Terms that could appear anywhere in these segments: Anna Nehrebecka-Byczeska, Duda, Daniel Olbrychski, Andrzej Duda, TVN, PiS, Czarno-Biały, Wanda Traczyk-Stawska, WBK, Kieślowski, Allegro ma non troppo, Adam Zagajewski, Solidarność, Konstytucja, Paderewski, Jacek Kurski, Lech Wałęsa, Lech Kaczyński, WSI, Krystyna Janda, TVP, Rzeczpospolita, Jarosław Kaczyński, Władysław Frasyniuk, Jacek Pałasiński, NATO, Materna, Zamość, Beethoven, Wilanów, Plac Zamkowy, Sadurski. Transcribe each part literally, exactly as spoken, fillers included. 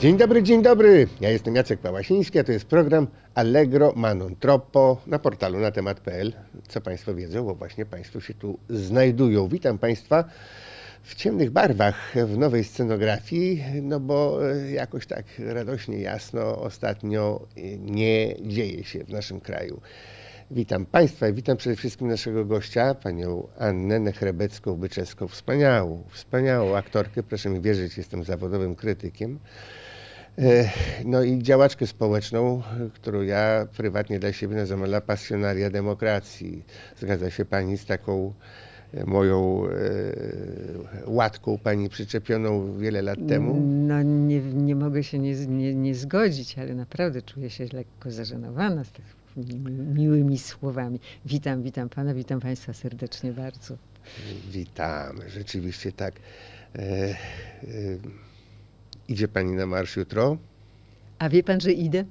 Dzień dobry, dzień dobry. Ja jestem Jacek Pałasiński, a to jest program Allegro ma non troppo na portalu na temat kropka p l. Co Państwo wiedzą, bo właśnie Państwo się tu znajdują. Witam Państwa w ciemnych barwach, w nowej scenografii, no bo jakoś tak radośnie, jasno ostatnio nie dzieje się w naszym kraju. Witam Państwa i witam przede wszystkim naszego gościa, panią Annę Nehrebecką-Byczeską, wspaniałą, wspaniałą aktorkę, proszę mi wierzyć, jestem zawodowym krytykiem, no i działaczkę społeczną, którą ja prywatnie dla siebie nazywam la pasjonaria demokracji. Zgadza się Pani z taką moją łatką, Pani przyczepioną wiele lat temu? No nie, nie mogę się nie, nie, nie zgodzić, ale naprawdę czuję się lekko zażenowana z tych miłymi słowami. Witam, witam Pana, witam Państwa serdecznie bardzo. Witam, rzeczywiście tak. E, e, idzie Pani na marsz jutro? A wie Pan, że idę?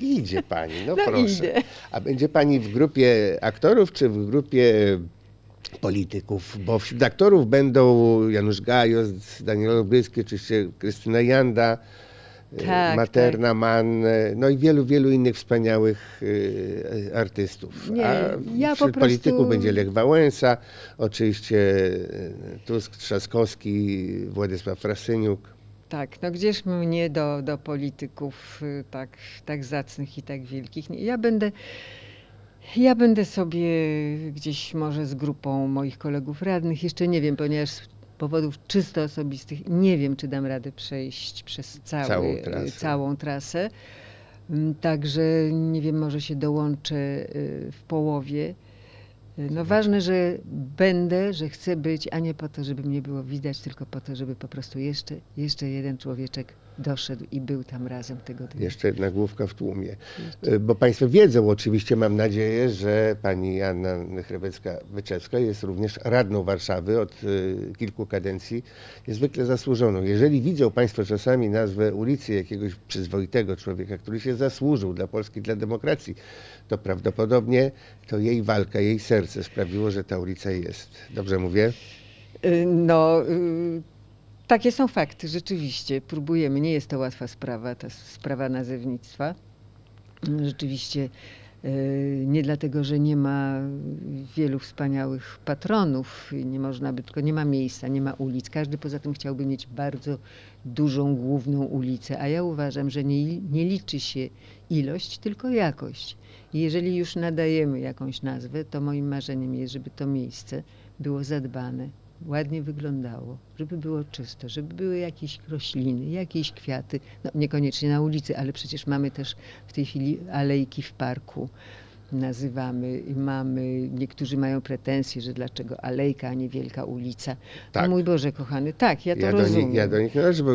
Idzie Pani, no, no proszę. Idę. A będzie Pani w grupie aktorów czy w grupie polityków? Bo wśród aktorów będą Janusz Gajos, Daniel Olbrychski, oczywiście Krystyna Janda, tak, Materna, tak. Man, no i wielu, wielu innych wspaniałych y, artystów. Nie, a ja wśród po polityków prostu... będzie Lech Wałęsa, oczywiście Tusk Trzaskowski, Władysław Frasyniuk. Tak, no gdzież mnie do, do polityków tak, tak zacnych i tak wielkich. Ja będę, ja będę sobie gdzieś może z grupą moich kolegów radnych, jeszcze nie wiem, ponieważ powodów czysto osobistych nie wiem, czy dam radę przejść przez cały, całą, trasę. całą trasę. Także nie wiem, może się dołączę w połowie. No ważne, że będę, że chcę być, a nie po to, żeby mnie było widać, tylko po to, żeby po prostu jeszcze, jeszcze jeden człowieczek doszedł i był tam razem tego dnia. Jeszcze jedna główka w tłumie. Jeszcze. Bo Państwo wiedzą, oczywiście mam nadzieję, że Pani Anna Nehrebecka-Byczeska jest również radną Warszawy od y, kilku kadencji, niezwykle zasłużoną. Jeżeli widzą Państwo czasami nazwę ulicy jakiegoś przyzwoitego człowieka, który się zasłużył dla Polski, dla demokracji, to prawdopodobnie to jej walka, jej serce sprawiło, że ta ulica jest. Dobrze mówię? Y, no... Y Takie są fakty, rzeczywiście. Próbujemy. Nie jest to łatwa sprawa, ta sprawa nazewnictwa. Rzeczywiście nie dlatego, że nie ma wielu wspaniałych patronów, nie można by, tylko nie ma miejsca, nie ma ulic. Każdy poza tym chciałby mieć bardzo dużą główną ulicę, a ja uważam, że nie, nie liczy się ilość, tylko jakość. I jeżeli już nadajemy jakąś nazwę, to moim marzeniem jest, żeby to miejsce było zadbane, ładnie wyglądało, żeby było czysto, żeby były jakieś rośliny, jakieś kwiaty, no niekoniecznie na ulicy, ale przecież mamy też w tej chwili alejki w parku, nazywamy, mamy, niektórzy mają pretensje, że dlaczego alejka, a nie wielka ulica. Tak. No mój Boże kochany, tak, ja to ja rozumiem. Do nich, ja do nich należę, bo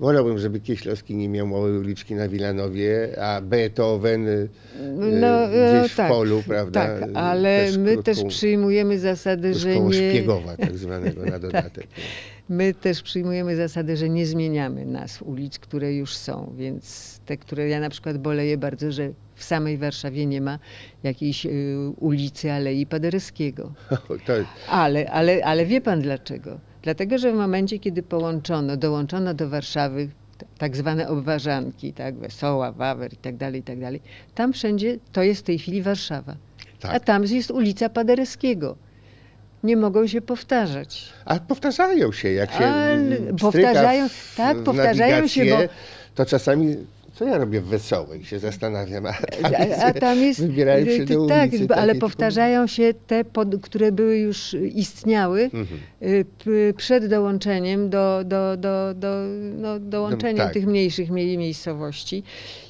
wolałbym, żeby Kieślowski nie miał małej uliczki na Wilanowie, a Beethoven no, gdzieś w tak, polu, prawda? Tak, ale też my krótką, też przyjmujemy zasadę, że nie... Szpiegowa tak zwanego na dodatek. Tak. My też przyjmujemy zasadę, że nie zmieniamy nazw ulic, które już są, więc te, które ja na przykład boleję bardzo, że w samej Warszawie nie ma jakiejś y, ulicy Alei Paderewskiego. Ale, ale, ale wie Pan dlaczego? Dlatego, że w momencie, kiedy połączono, dołączono do Warszawy tak zwane obwarzanki, tak, Wesoła, Wawer i tak dalej, i tak dalej, tam wszędzie to jest w tej chwili Warszawa, tak. A tam jest ulica Paderewskiego. Nie mogą się powtarzać. A powtarzają się, jak się w, powtarzają, w, tak, w powtarzają się, bo... To czasami... Co ja robię w Wesołej? Się zastanawiam, a tam jest, a tam jest wybierają się do ulicy. Tak, takie, ale powtarzają się te, pod, które były już istniały mhm. przed dołączeniem do, do, do, do, no, dołączeniem no, tak. tych mniejszych miejscowości.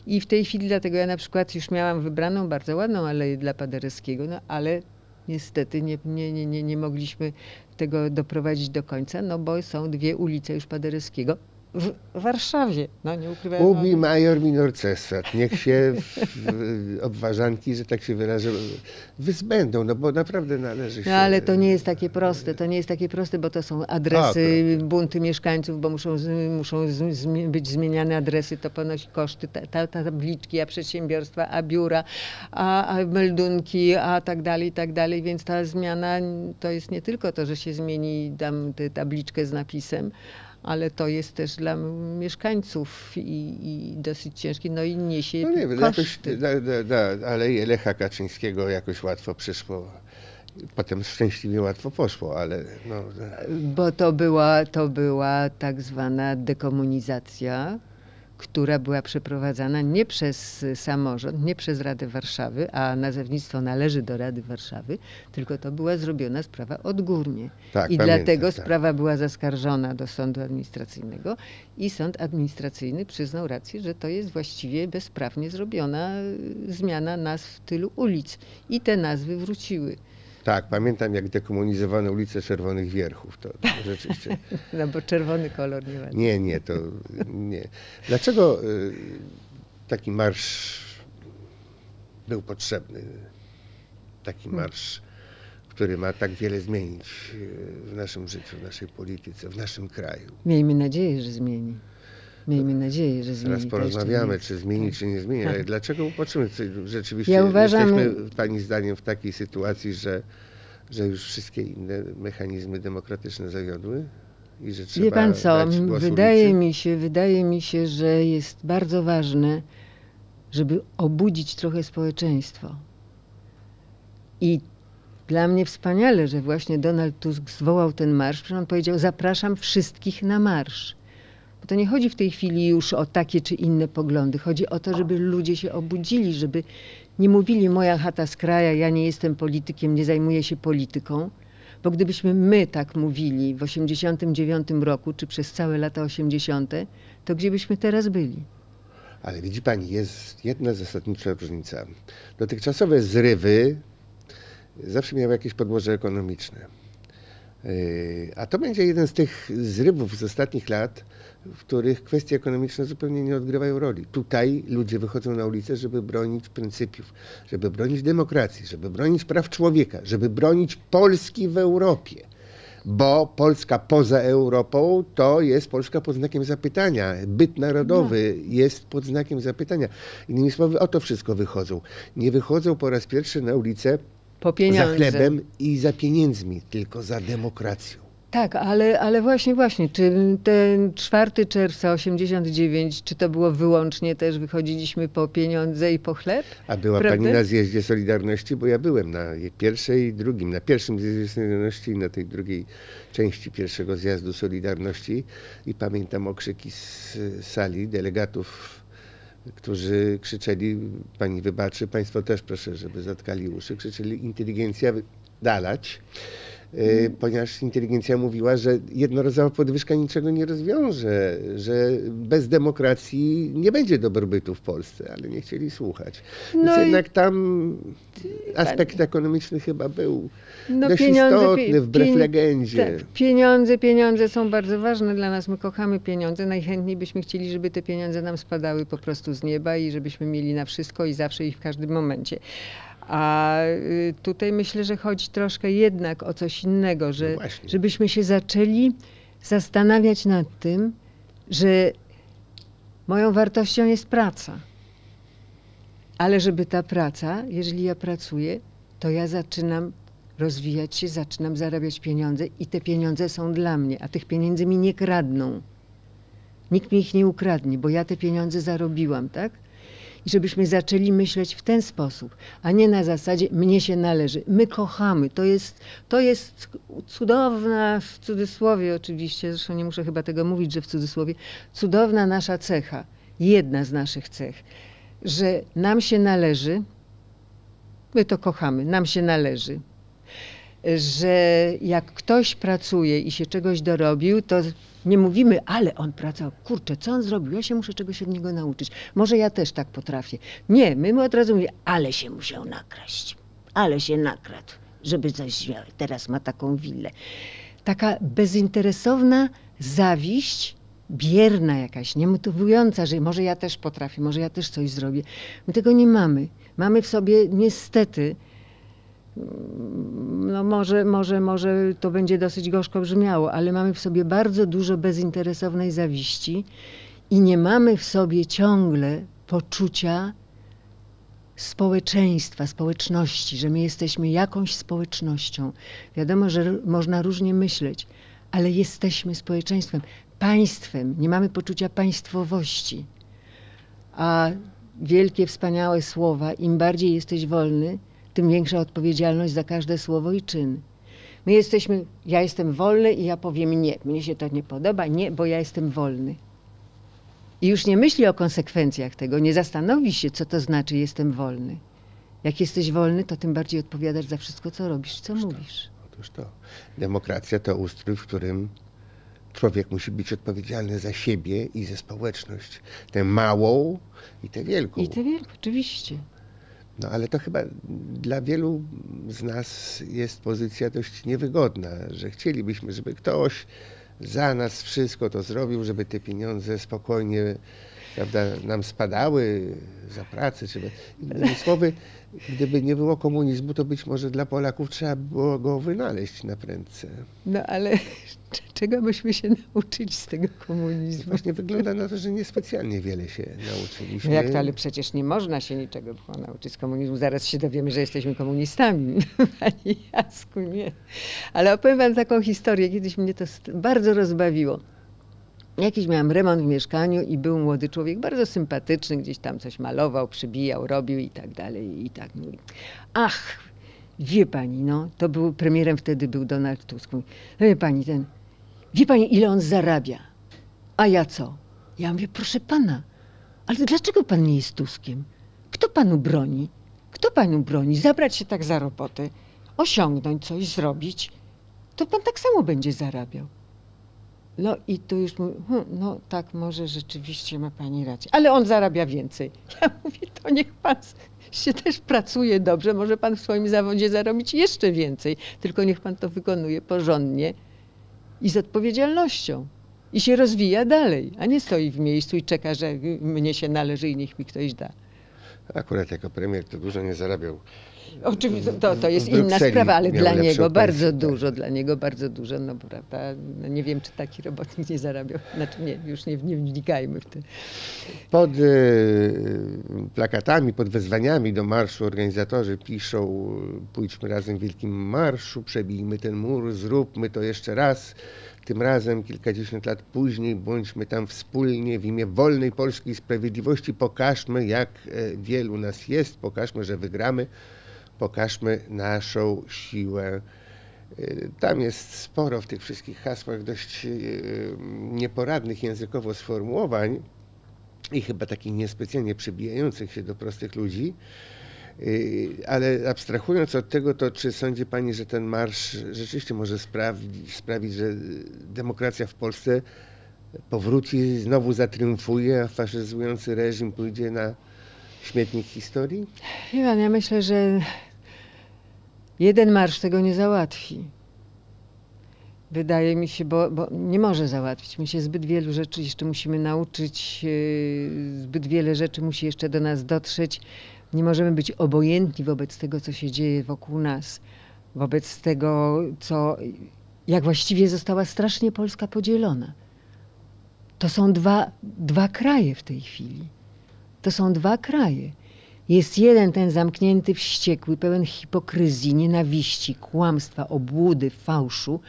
I w tej chwili dlatego ja na przykład już miałam wybraną bardzo ładną aleję dla Paderewskiego, no ale niestety nie, nie, nie, nie, nie mogliśmy tego doprowadzić do końca, no bo są dwie ulice już Paderewskiego. W Warszawie, no nie ukrywam. Ubi major minor cessat. Niech się w, w, obwarzanki, że tak się wyrażę, wyzbędą, no bo naprawdę należy się... No ale to nie jest takie proste, to nie jest takie proste, bo to są adresy, o, bunty mieszkańców, bo muszą, muszą z, z, być zmieniane adresy, to ponosi koszty, ta, ta, ta tabliczki, a przedsiębiorstwa, a biura, a, a meldunki, a tak dalej, i tak dalej, więc ta zmiana to jest nie tylko to, że się zmieni tam tę tabliczkę z napisem, ale to jest też dla mieszkańców i, i dosyć ciężkie, no i niesie no nie, koszty. Jakoś, da, da, da, ale Lecha Kaczyńskiego jakoś łatwo przyszło. Potem szczęśliwie łatwo poszło, ale... No. Bo to była, to była tak zwana dekomunizacja, która była przeprowadzana nie przez samorząd, nie przez Radę Warszawy, a nazewnictwo należy do Rady Warszawy, tylko to była zrobiona sprawa odgórnie. Tak, I pamiętam, dlatego tak. sprawa była zaskarżona do sądu administracyjnego i sąd administracyjny przyznał rację, że to jest właściwie bezprawnie zrobiona zmiana nazw tylu ulic. I te nazwy wróciły. Tak, pamiętam jak dekomunizowano ulicę Czerwonych Wierchów, to rzeczywiście... No bo czerwony kolor nie ma. Nie, nie, to nie. Dlaczego taki marsz był potrzebny? Taki marsz, który ma tak wiele zmienić w naszym życiu, w naszej polityce, w naszym kraju. Miejmy nadzieję, że zmieni. Miejmy nadzieję, że zmieni. Teraz porozmawiamy, czy zmieni, czy nie zmieni, ale dlaczego popatrzymy, rzeczywiście ja uważam, jesteśmy, pani zdaniem, w takiej sytuacji, że, że już wszystkie inne mechanizmy demokratyczne zawiodły? I że trzeba Wie pan co, wydaje mi się, wydaje mi się, że jest bardzo ważne, żeby obudzić trochę społeczeństwo. I dla mnie wspaniale, że właśnie Donald Tusk zwołał ten marsz, przecież on powiedział, zapraszam wszystkich na marsz. To nie chodzi w tej chwili już o takie czy inne poglądy. Chodzi o to, żeby ludzie się obudzili, żeby nie mówili moja chata z kraja, ja nie jestem politykiem, nie zajmuję się polityką. Bo gdybyśmy my tak mówili w osiemdziesiątym dziewiątym roku, czy przez całe lata osiemdziesiąte, to gdzie byśmy teraz byli? Ale widzi pani, jest jedna zasadnicza różnica. Dotychczasowe zrywy zawsze miały jakieś podłoże ekonomiczne. A to będzie jeden z tych zrywów z ostatnich lat, w których kwestie ekonomiczne zupełnie nie odgrywają roli. Tutaj ludzie wychodzą na ulicę, żeby bronić pryncypiów, żeby bronić demokracji, żeby bronić praw człowieka, żeby bronić Polski w Europie. Bo Polska poza Europą to jest Polska pod znakiem zapytania. Byt narodowy no. jest pod znakiem zapytania. Innymi słowy, o to wszystko wychodzą. Nie wychodzą po raz pierwszy na ulicę po pieniądze. Za chlebem i za pieniędzmi, tylko za demokracją. Tak, ale, ale właśnie, właśnie, czy ten czwartego czerwca osiemdziesiątego dziewiątego, czy to było wyłącznie też wychodziliśmy po pieniądze i po chleb? A była Prawda? pani na zjeździe Solidarności, bo ja byłem na pierwszej i drugim, na pierwszym zjeździe Solidarności i na tej drugiej części pierwszego zjazdu Solidarności i pamiętam okrzyki z sali delegatów, którzy krzyczeli, pani wybaczy, państwo też proszę, żeby zatkali uszy, krzyczeli inteligencja wydalać. Ponieważ inteligencja mówiła, że jednorazowa podwyżka niczego nie rozwiąże, że bez demokracji nie będzie dobrobytu w Polsce, ale nie chcieli słuchać. Więc no jednak tam aspekt ekonomiczny chyba był no dość pieniądze, istotny, wbrew pien, legendzie. Tak, pieniądze, pieniądze są bardzo ważne dla nas, my kochamy pieniądze, najchętniej byśmy chcieli, żeby te pieniądze nam spadały po prostu z nieba i żebyśmy mieli na wszystko i zawsze i w każdym momencie. A tutaj myślę, że chodzi troszkę jednak o coś innego, że, no żebyśmy się zaczęli zastanawiać nad tym, że moją wartością jest praca. Ale żeby ta praca, jeżeli ja pracuję, to ja zaczynam rozwijać się, zaczynam zarabiać pieniądze i te pieniądze są dla mnie, a tych pieniędzy mi nie kradną. Nikt mi ich nie ukradnie, bo ja te pieniądze zarobiłam, tak? I żebyśmy zaczęli myśleć w ten sposób, a nie na zasadzie mnie się należy, my kochamy. To jest, to jest cudowna, w cudzysłowie oczywiście, zresztą nie muszę chyba tego mówić, że w cudzysłowie, cudowna nasza cecha, jedna z naszych cech, że nam się należy, my to kochamy, nam się należy. Że jak ktoś pracuje i się czegoś dorobił, to nie mówimy, ale on pracował, kurczę, co on zrobił, ja się muszę czegoś od niego nauczyć, może ja też tak potrafię. Nie, my mu od razu mówimy, ale się musiał nakraść, ale się nakradł, żeby coś miał, teraz ma taką willę. Taka bezinteresowna zawiść, bierna jakaś, niemotywująca, że może ja też potrafię, może ja też coś zrobię. My tego nie mamy, mamy w sobie niestety... No może, może, może to będzie dosyć gorzko brzmiało, ale mamy w sobie bardzo dużo bezinteresownej zawiści i nie mamy w sobie ciągle poczucia społeczeństwa, społeczności, że my jesteśmy jakąś społecznością. Wiadomo, że można różnie myśleć, ale jesteśmy społeczeństwem. państwem, nie mamy poczucia państwowości. A wielkie, wspaniałe słowa, im bardziej jesteś wolny, tym większa odpowiedzialność za każde słowo i czyn. My jesteśmy, ja jestem wolny i ja powiem nie, mnie się to nie podoba, nie, bo ja jestem wolny. I już nie myśli o konsekwencjach tego, nie zastanowi się, co to znaczy jestem wolny. Jak jesteś wolny, to tym bardziej odpowiadasz za wszystko, co robisz, co otóż mówisz. To, otóż to. Demokracja to ustrój, w którym człowiek musi być odpowiedzialny za siebie i za społeczność. Tę małą i tę wielką. I tę wielką, oczywiście. No ale to chyba dla wielu z nas jest pozycja dość niewygodna, że chcielibyśmy, żeby ktoś za nas wszystko to zrobił, żeby te pieniądze spokojnie, prawda, nam spadały za pracę. Żeby... Innymi słowy, gdyby nie było komunizmu, to być może dla Polaków trzeba było go wynaleźć na prędce. No ale czego byśmy się nauczyli z tego komunizmu? Właśnie wygląda na to, że niespecjalnie wiele się nauczyliśmy. No jak to, ale przecież nie można się niczego było nauczyć z komunizmu. Zaraz się dowiemy, że jesteśmy komunistami. Panie Jacku, nie. Ale opowiem wam taką historię. Kiedyś mnie to bardzo rozbawiło. Jakiś miałam remont w mieszkaniu i był młody człowiek, bardzo sympatyczny, gdzieś tam coś malował, przybijał, robił i tak dalej, i tak. Mówi, ach, wie pani, no, to był, premierem wtedy był Donald Tusk. Mówi, wie pani ten, wie pani ile on zarabia? A ja co? Ja mówię, proszę pana, ale dlaczego pan nie jest Tuskiem? Kto panu broni? Kto panu broni? Zabrać się tak za roboty, osiągnąć coś, zrobić, to pan tak samo będzie zarabiał. No i tu już mówię, hm, no tak, może rzeczywiście ma pani rację, ale on zarabia więcej. Ja mówię, to niech pan się też pracuje dobrze, może pan w swoim zawodzie zarobić jeszcze więcej, tylko niech pan to wykonuje porządnie i z odpowiedzialnością. I się rozwija dalej, a nie stoi w miejscu i czeka, że mnie się należy i niech mi ktoś da. Akurat jako premier to dużo nie zarabiał. Oczywiście to, to jest inna sprawa, ale dla niego bardzo dużo, dla niego bardzo dużo, no prawda, no nie wiem, czy taki robotnik nie zarabiał, znaczy nie, już nie, nie wnikajmy w to. Pod y, plakatami, pod wezwaniami do marszu organizatorzy piszą, pójdźmy razem w wielkim marszu, przebijmy ten mur, zróbmy to jeszcze raz. Tym razem kilkadziesiąt lat później bądźmy tam wspólnie w imię wolnej polskiej sprawiedliwości. Pokażmy, jak wielu nas jest, pokażmy, że wygramy, pokażmy naszą siłę. Tam jest sporo w tych wszystkich hasłach dość nieporadnych językowo sformułowań i chyba takich niespecjalnie przybijających się do prostych ludzi. Ale abstrahując od tego, to czy sądzi pani, że ten marsz rzeczywiście może sprawi, sprawić, że demokracja w Polsce powróci, znowu zatriumfuje, a faszyzujący reżim pójdzie na śmietnik historii? Iwan, ja myślę, że jeden marsz tego nie załatwi. Wydaje mi się, bo, bo nie może załatwić. My się zbyt wielu rzeczy jeszcze musimy nauczyć, zbyt wiele rzeczy musi jeszcze do nas dotrzeć. Nie możemy być obojętni wobec tego, co się dzieje wokół nas, wobec tego, co, jak właściwie została strasznie Polska podzielona. To są dwa, dwa kraje w tej chwili. To są dwa kraje. Jest jeden, ten zamknięty, wściekły, pełen hipokryzji, nienawiści, kłamstwa, obłudy, fałszu,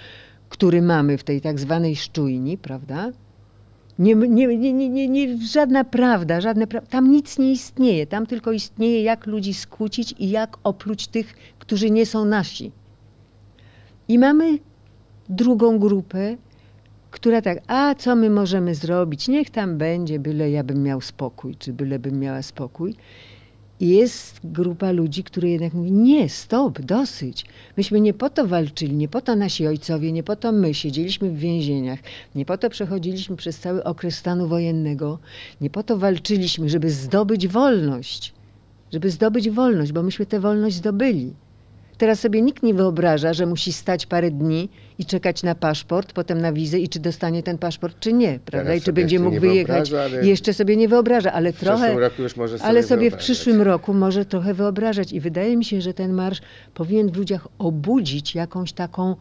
który mamy w tej tak zwanej szczujni, prawda? Nie, nie, nie, nie, nie, żadna prawda, żadne pra... tam nic nie istnieje, tam tylko istnieje, jak ludzi skłócić i jak opluć tych, którzy nie są nasi. I mamy drugą grupę, która tak, a co my możemy zrobić, niech tam będzie, byle ja bym miał spokój, czy byle bym miała spokój. I jest grupa ludzi, które jednak mówi, nie, stop, dosyć. Myśmy nie po to walczyli, nie po to nasi ojcowie, nie po to my siedzieliśmy w więzieniach, nie po to przechodziliśmy przez cały okres stanu wojennego, nie po to walczyliśmy, żeby zdobyć wolność, żeby zdobyć wolność, bo myśmy tę wolność zdobyli. Teraz sobie nikt nie wyobraża, że musi stać parę dni i czekać na paszport, potem na wizę i czy dostanie ten paszport, czy nie, prawda? Teraz I czy będzie mógł wyjechać. Jeszcze sobie nie wyobraża, ale trochę, sobie ale sobie w przyszłym roku może trochę wyobrażać. I wydaje mi się, że ten marsz powinien w ludziach obudzić jakąś taką,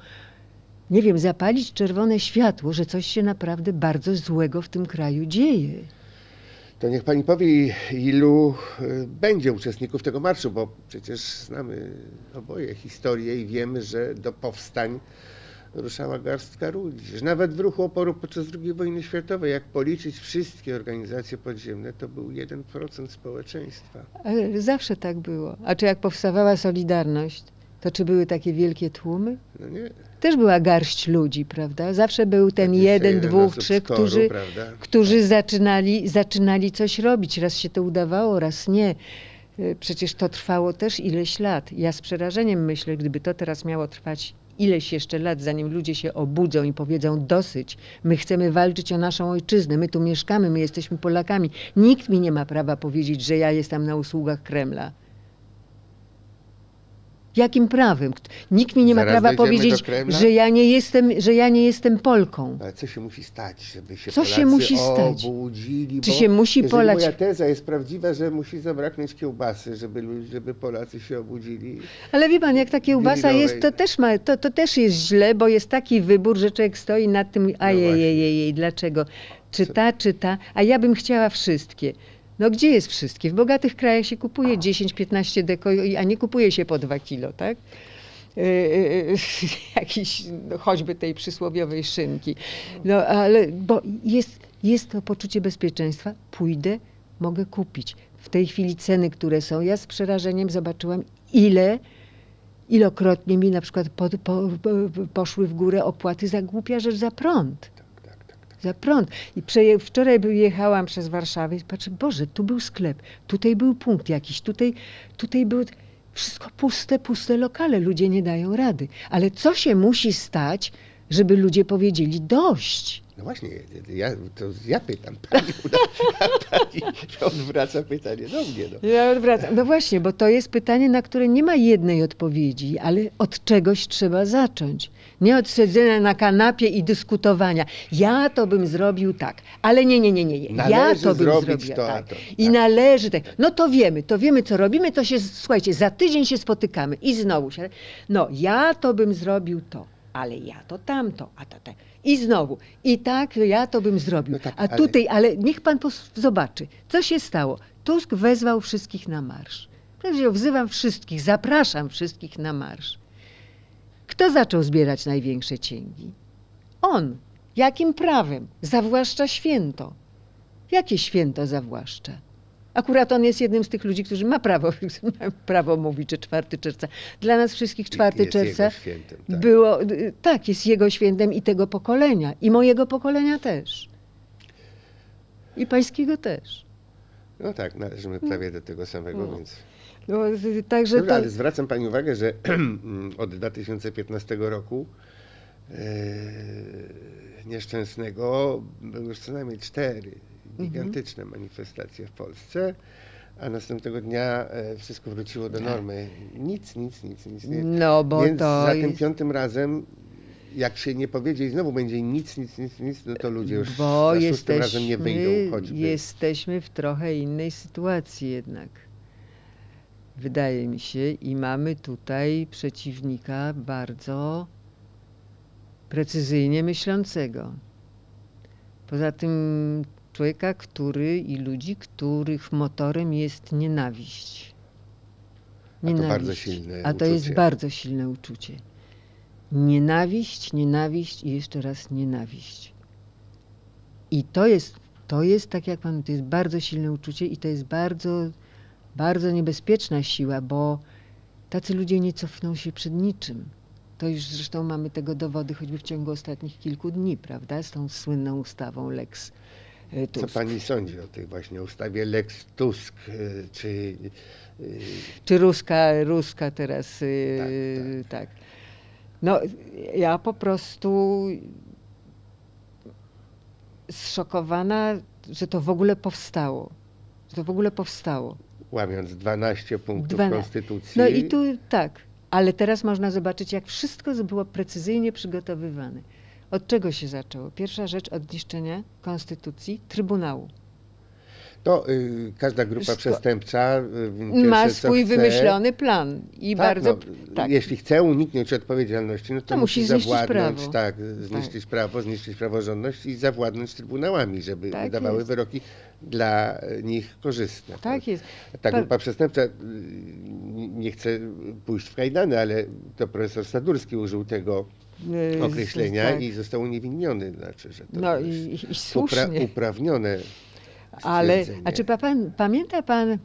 nie wiem, zapalić czerwone światło, że coś się naprawdę bardzo złego w tym kraju dzieje. To niech pani powie, ilu będzie uczestników tego marszu, bo przecież znamy oboje historię i wiemy, że do powstań ruszała garstka ludzi. Że nawet w ruchu oporu podczas drugiej wojny światowej, jak policzyć wszystkie organizacje podziemne, to był jeden procent społeczeństwa. Ale zawsze tak było. A czy jak powstawała Solidarność, to czy były takie wielkie tłumy? No nie. Też była garść ludzi, prawda? Zawsze był ten tak jeden, dwóch, trzech, którzy, którzy zaczynali, zaczynali coś robić. Raz się to udawało, raz nie. Przecież to trwało też ileś lat. Ja z przerażeniem myślę, gdyby to teraz miało trwać ileś jeszcze lat, zanim ludzie się obudzą i powiedzą dosyć. My chcemy walczyć o naszą ojczyznę, my tu mieszkamy, my jesteśmy Polakami. Nikt mi nie ma prawa powiedzieć, że ja jestem na usługach Kremla. Jakim prawem? Nikt mi nie ma prawa powiedzieć, że ja nie jestem, że ja nie jestem Polką. Ale co się musi stać, żeby się Polacy obudzili? Czy się musi Polać? Moja teza jest prawdziwa, że musi zabraknąć kiełbasy, żeby, żeby Polacy się obudzili. Ale wie pan, jak ta kiełbasa jest, to też, ma, to, to też jest źle, bo jest taki wybór, że człowiek stoi nad tym, a jej, jej, jej, dlaczego? Czy ta, czy ta? A ja bym chciała wszystkie. No gdzie jest wszystkie? W bogatych krajach się kupuje dziesięć piętnaście deko, a nie kupuje się po dwa kilo, tak? Yy, yy, jakiś, no, choćby tej przysłowiowej szynki. No ale, bo jest, jest to poczucie bezpieczeństwa. Pójdę, mogę kupić. W tej chwili ceny, które są, ja z przerażeniem zobaczyłam, ile, ilokrotnie mi na przykład po, po, po, poszły w górę opłaty za głupia rzecz, za prąd. Za prąd. I przeje, wczoraj jechałam przez Warszawę i patrzę, Boże, tu był sklep, tutaj był punkt jakiś, tutaj, tutaj było wszystko puste, puste lokale, ludzie nie dają rady. Ale co się musi stać, żeby ludzie powiedzieli dość? No właśnie, ja, to ja pytam pani, pani odwraca pytanie do mnie. No. Ja odwracam. No właśnie, bo to jest pytanie, na które nie ma jednej odpowiedzi, ale od czegoś trzeba zacząć. Nie od siedzenia na kanapie i dyskutowania. Ja to bym zrobił tak, ale nie, nie, nie, nie. nie. Ja to bym zrobił to, tak. To, I tak. należy tak. No to wiemy, to wiemy co robimy, to się, słuchajcie, za tydzień się spotykamy i znowu się, no ja to bym zrobił to. Ale ja to tamto, a to te. I znowu, i tak ja to bym zrobił. No tak, a tutaj, ale... ale niech pan zobaczy, co się stało. Tusk wezwał wszystkich na marsz. Prawda, wzywam wszystkich, zapraszam wszystkich na marsz. Kto zaczął zbierać największe cięgi? On. Jakim prawem? Zawłaszcza święto. Jakie święto zawłaszcza? Akurat on jest jednym z tych ludzi, którzy ma prawo, prawo mówić, że czwartego czerwca. Dla nas wszystkich czwartego czerwca świętem, tak. było, tak, jest jego świętem i tego pokolenia, i mojego pokolenia też. I pańskiego też. No tak, należymy prawie do tego samego, no. więc... No, także Dobra, to... Ale zwracam pani uwagę, że od dwa tysiące piętnastego roku yy, nieszczęsnego były już co najmniej cztery gigantyczne mhm. manifestacje w Polsce, a następnego dnia wszystko wróciło do normy. Nic, nic, nic, nic. nic. No, bo Więc to za jest... tym piątym razem, jak się nie powiedzie i znowu będzie nic, nic, nic, nic, no to ludzie już bo za jesteśmy, szóstym razem nie wyjdą choćby. Jesteśmy w trochę innej sytuacji jednak. Wydaje mi się, i mamy tutaj przeciwnika bardzo precyzyjnie myślącego. Poza tym człowieka, który i ludzi, których motorem jest nienawiść. Nienawiść. A to bardzo silne uczucie. A to jest bardzo silne uczucie. Nienawiść, nienawiść i jeszcze raz nienawiść. I to jest, to jest tak jak pan, to jest bardzo silne uczucie i to jest bardzo, bardzo niebezpieczna siła, bo tacy ludzie nie cofną się przed niczym. To już zresztą mamy tego dowody choćby w ciągu ostatnich kilku dni, prawda? Z tą słynną ustawą Lex Tusk. Co pani sądzi o tej właśnie ustawie Lex Tusk? Czy, czy Ruska, Ruska teraz, tak, tak. tak. No ja po prostu zszokowana, że to w ogóle powstało. Że to w ogóle powstało. Łamiąc dwanaście punktów dwanaście. Konstytucji. No i tu tak, ale teraz można zobaczyć, jak wszystko było precyzyjnie przygotowywane. Od czego się zaczęło? Pierwsza rzecz od niszczenia konstytucji Trybunału. To y, każda grupa Wszystko. przestępcza y, ma swój chce, wymyślony plan i tak, bardzo. No, tak. Jeśli chce uniknąć odpowiedzialności, no to, to musi, musi zawładnąć, prawo. Tak, zniszczyć tak. prawo, zniszczyć praworządność i zawładnąć trybunałami, żeby tak wydawały jest. wyroki dla nich korzystne. Tak jest. Ta grupa przestępcza nie chce pójść w kajdany, ale to profesor Sadurski użył tego określenia tak. i został uniewinniony. Znaczy, że to no i, i słusznie. Upra uprawnione Ale, a czy pa pan, pamięta pan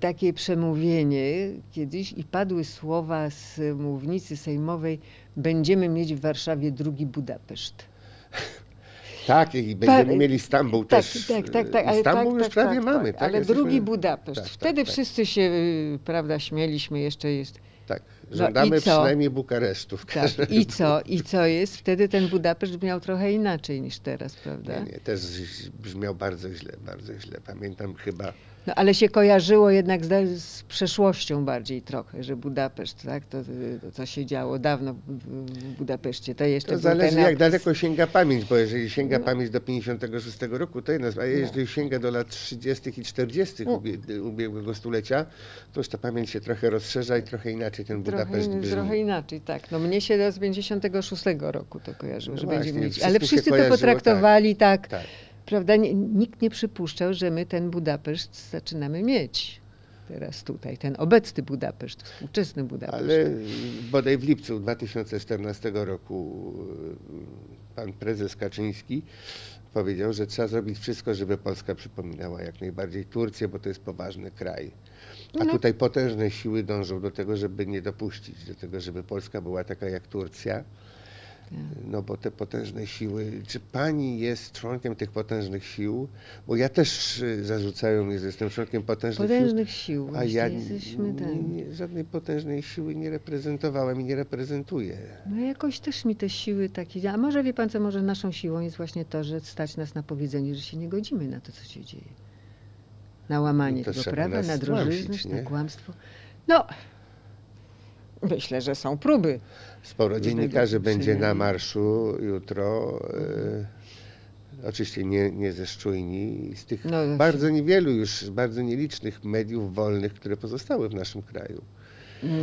takie przemówienie kiedyś i padły słowa z mównicy sejmowej: będziemy mieć w Warszawie drugi Budapeszt. Tak, i będziemy pa, mieli Stambuł tak, też. Tak, tak, tak. Ale Stambuł tak, już tak, prawie tak, mamy. Tak, ale jesteśmy... drugi Budapeszt. Tak, Wtedy tak, wszyscy tak. się, prawda, śmieliśmy, jeszcze jest... Tak, żądamy no przynajmniej Bukaresztu. W tak. I co? I co jest? Wtedy ten Budapeszt brzmiał trochę inaczej niż teraz, prawda? Nie, nie, też brzmiał bardzo źle, bardzo źle. Pamiętam chyba... No ale się kojarzyło jednak z, z przeszłością bardziej trochę, że Budapeszt, tak? To, to co się działo dawno w Budapeszcie, to jeszcze... To zależy jak daleko sięga pamięć, bo jeżeli sięga no. pamięć do pięćdziesiątego szóstego roku, to jedno, a jeżeli no. sięga do lat trzydziestych i czterdziestych no. ubiegłego stulecia, to już ta pamięć się trochę rozszerza i trochę inaczej ten Budapeszt trochę, brzmi. Trochę inaczej, tak. No mnie się z pięćdziesiątego szóstego roku to kojarzyło, no że właśnie, będziemy mieć... Ale wszyscy to potraktowali tak... tak, tak. Prawda? Nikt nie przypuszczał, że my ten Budapeszt zaczynamy mieć teraz tutaj, ten obecny Budapeszt, współczesny Budapeszt. Ale bodaj w lipcu dwa tysiące czternastego roku pan prezes Kaczyński powiedział, że trzeba zrobić wszystko, żeby Polska przypominała jak najbardziej Turcję, bo to jest poważny kraj. A no. tutaj potężne siły dążą do tego, żeby nie dopuścić do tego, żeby Polska była taka jak Turcja. No bo te potężne siły, czy pani jest członkiem tych potężnych sił? Bo ja też zarzucają mnie, że jestem członkiem potężnych, potężnych sił, sił, a ja jesteśmy ten... nie, żadnej potężnej siły nie reprezentowałem i nie reprezentuję. No jakoś też mi te siły takie, a może wie pan co, może naszą siłą jest właśnie to, że stać nas na powiedzenie, że się nie godzimy na to, co się dzieje. Na łamanie no tego prawa, na drożyzność, na kłamstwo. No. Myślę, że są próby. Sporo dziennikarzy będzie na marszu jutro. E, oczywiście nie, nie ze Szczujni. Z tych no, bardzo niewielu już, bardzo nielicznych mediów wolnych, które pozostały w naszym kraju.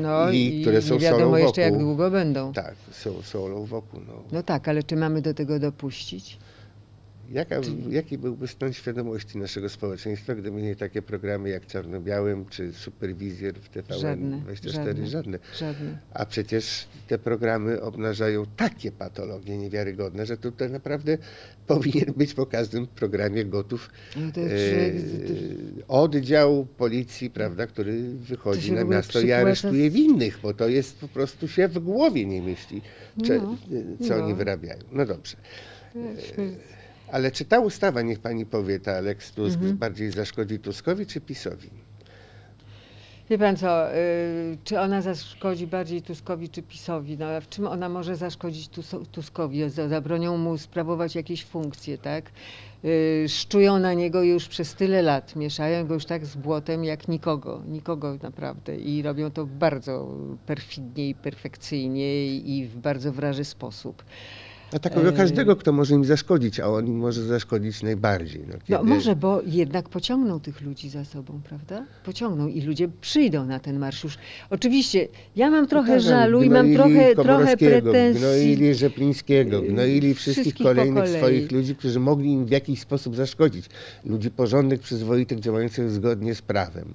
No i, i które są nie wiadomo jeszcze wokół. Jak długo będą. Tak, są solą wokół. No. no tak, ale czy mamy do tego dopuścić? Jaka, jaki byłby stan świadomości naszego społeczeństwa, gdyby nie takie programy jak Czarno-Białym czy Superwizjer w T V N dwadzieścia cztery? Żadne, żadne. żadne. A przecież te programy obnażają takie patologie niewiarygodne, że tutaj naprawdę powinien być po każdym programie gotów e, oddział policji, prawda, który wychodzi na miasto i aresztuje winnych, bo to jest po prostu się w głowie nie mieści, czy, no, co no. oni wyrabiają. No dobrze. E, Ale czy ta ustawa, niech pani powie, ta Lex Tusk mhm. bardziej zaszkodzi Tuskowi czy PiSowi? Wie pan co, y, czy ona zaszkodzi bardziej Tuskowi czy PiSowi? No, w czym ona może zaszkodzić Tus Tuskowi? Zabronią mu sprawować jakieś funkcje, tak? Y, szczują na niego już przez tyle lat, mieszają go już tak z błotem jak nikogo, nikogo naprawdę. I robią to bardzo perfidnie i perfekcyjnie i w bardzo wraży sposób. Atakują każdego, kto może im zaszkodzić, a on im może zaszkodzić najbardziej. No, kiedy... no może, bo jednak pociągną tych ludzi za sobą, prawda? Pociągną i ludzie przyjdą na ten marsz już. Oczywiście, ja mam trochę no tak, żalu i mam trochę, trochę pretensji. Gnoili Rzeplińskiego, gnoili wszystkich, wszystkich kolejnych swoich ludzi, którzy mogli im w jakiś sposób zaszkodzić. Ludzi porządnych, przyzwoitych, działających zgodnie z prawem.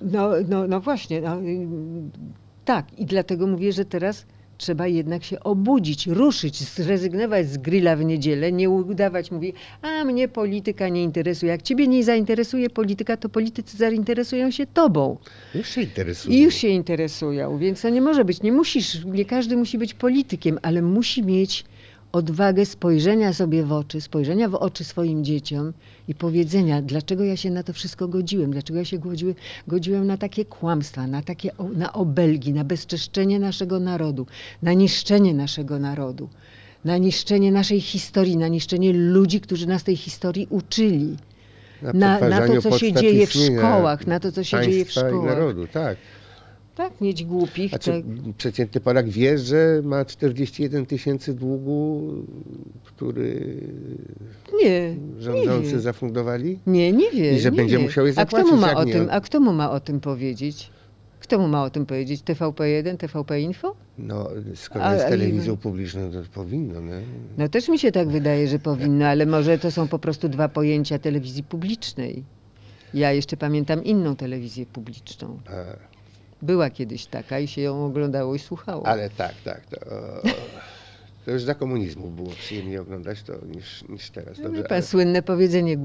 No, no, no właśnie, no, tak. I dlatego mówię, że teraz... Trzeba jednak się obudzić, ruszyć, zrezygnować z grilla w niedzielę, nie udawać, mówi, a mnie polityka nie interesuje. Jak ciebie nie zainteresuje polityka, to politycy zainteresują się tobą. Już się interesują. I już się interesują, więc to nie może być. Nie musisz, nie każdy musi być politykiem, ale musi mieć odwagę spojrzenia sobie w oczy, spojrzenia w oczy swoim dzieciom i powiedzenia, dlaczego ja się na to wszystko godziłem, dlaczego ja się godziłem, godziłem na takie kłamstwa, na takie na obelgi, na bezczeszczenie naszego narodu, na niszczenie naszego narodu, na niszczenie naszej historii, na niszczenie ludzi, którzy nas tej historii uczyli. Na, na, na to, co się dzieje w szkołach, na to, co się dzieje w szkołach. Narodu, tak. Tak, mieć głupich. Znaczy, tak. Przeciętny Polak wie, że ma czterdzieści jeden tysięcy długu, który nie, rządzący nie zafundowali? Nie, nie wie. I że nie będzie wie. musiał je zapłacić. A kto mu ma o tym, a kto mu ma o tym powiedzieć? Kto mu ma o tym powiedzieć? T V P jeden, T V P Info? No, skoro a, jest telewizją publiczną, to powinno. Nie? No też mi się tak wydaje, że powinno, ale może to są po prostu dwa pojęcia telewizji publicznej. Ja jeszcze pamiętam inną telewizję publiczną. A. była kiedyś taka i się ją oglądało i słuchało. Ale tak, tak. To, to już za komunizmu było przyjemniej oglądać to niż, niż teraz. Dobrze, no pan, ale... Słynne powiedzenie,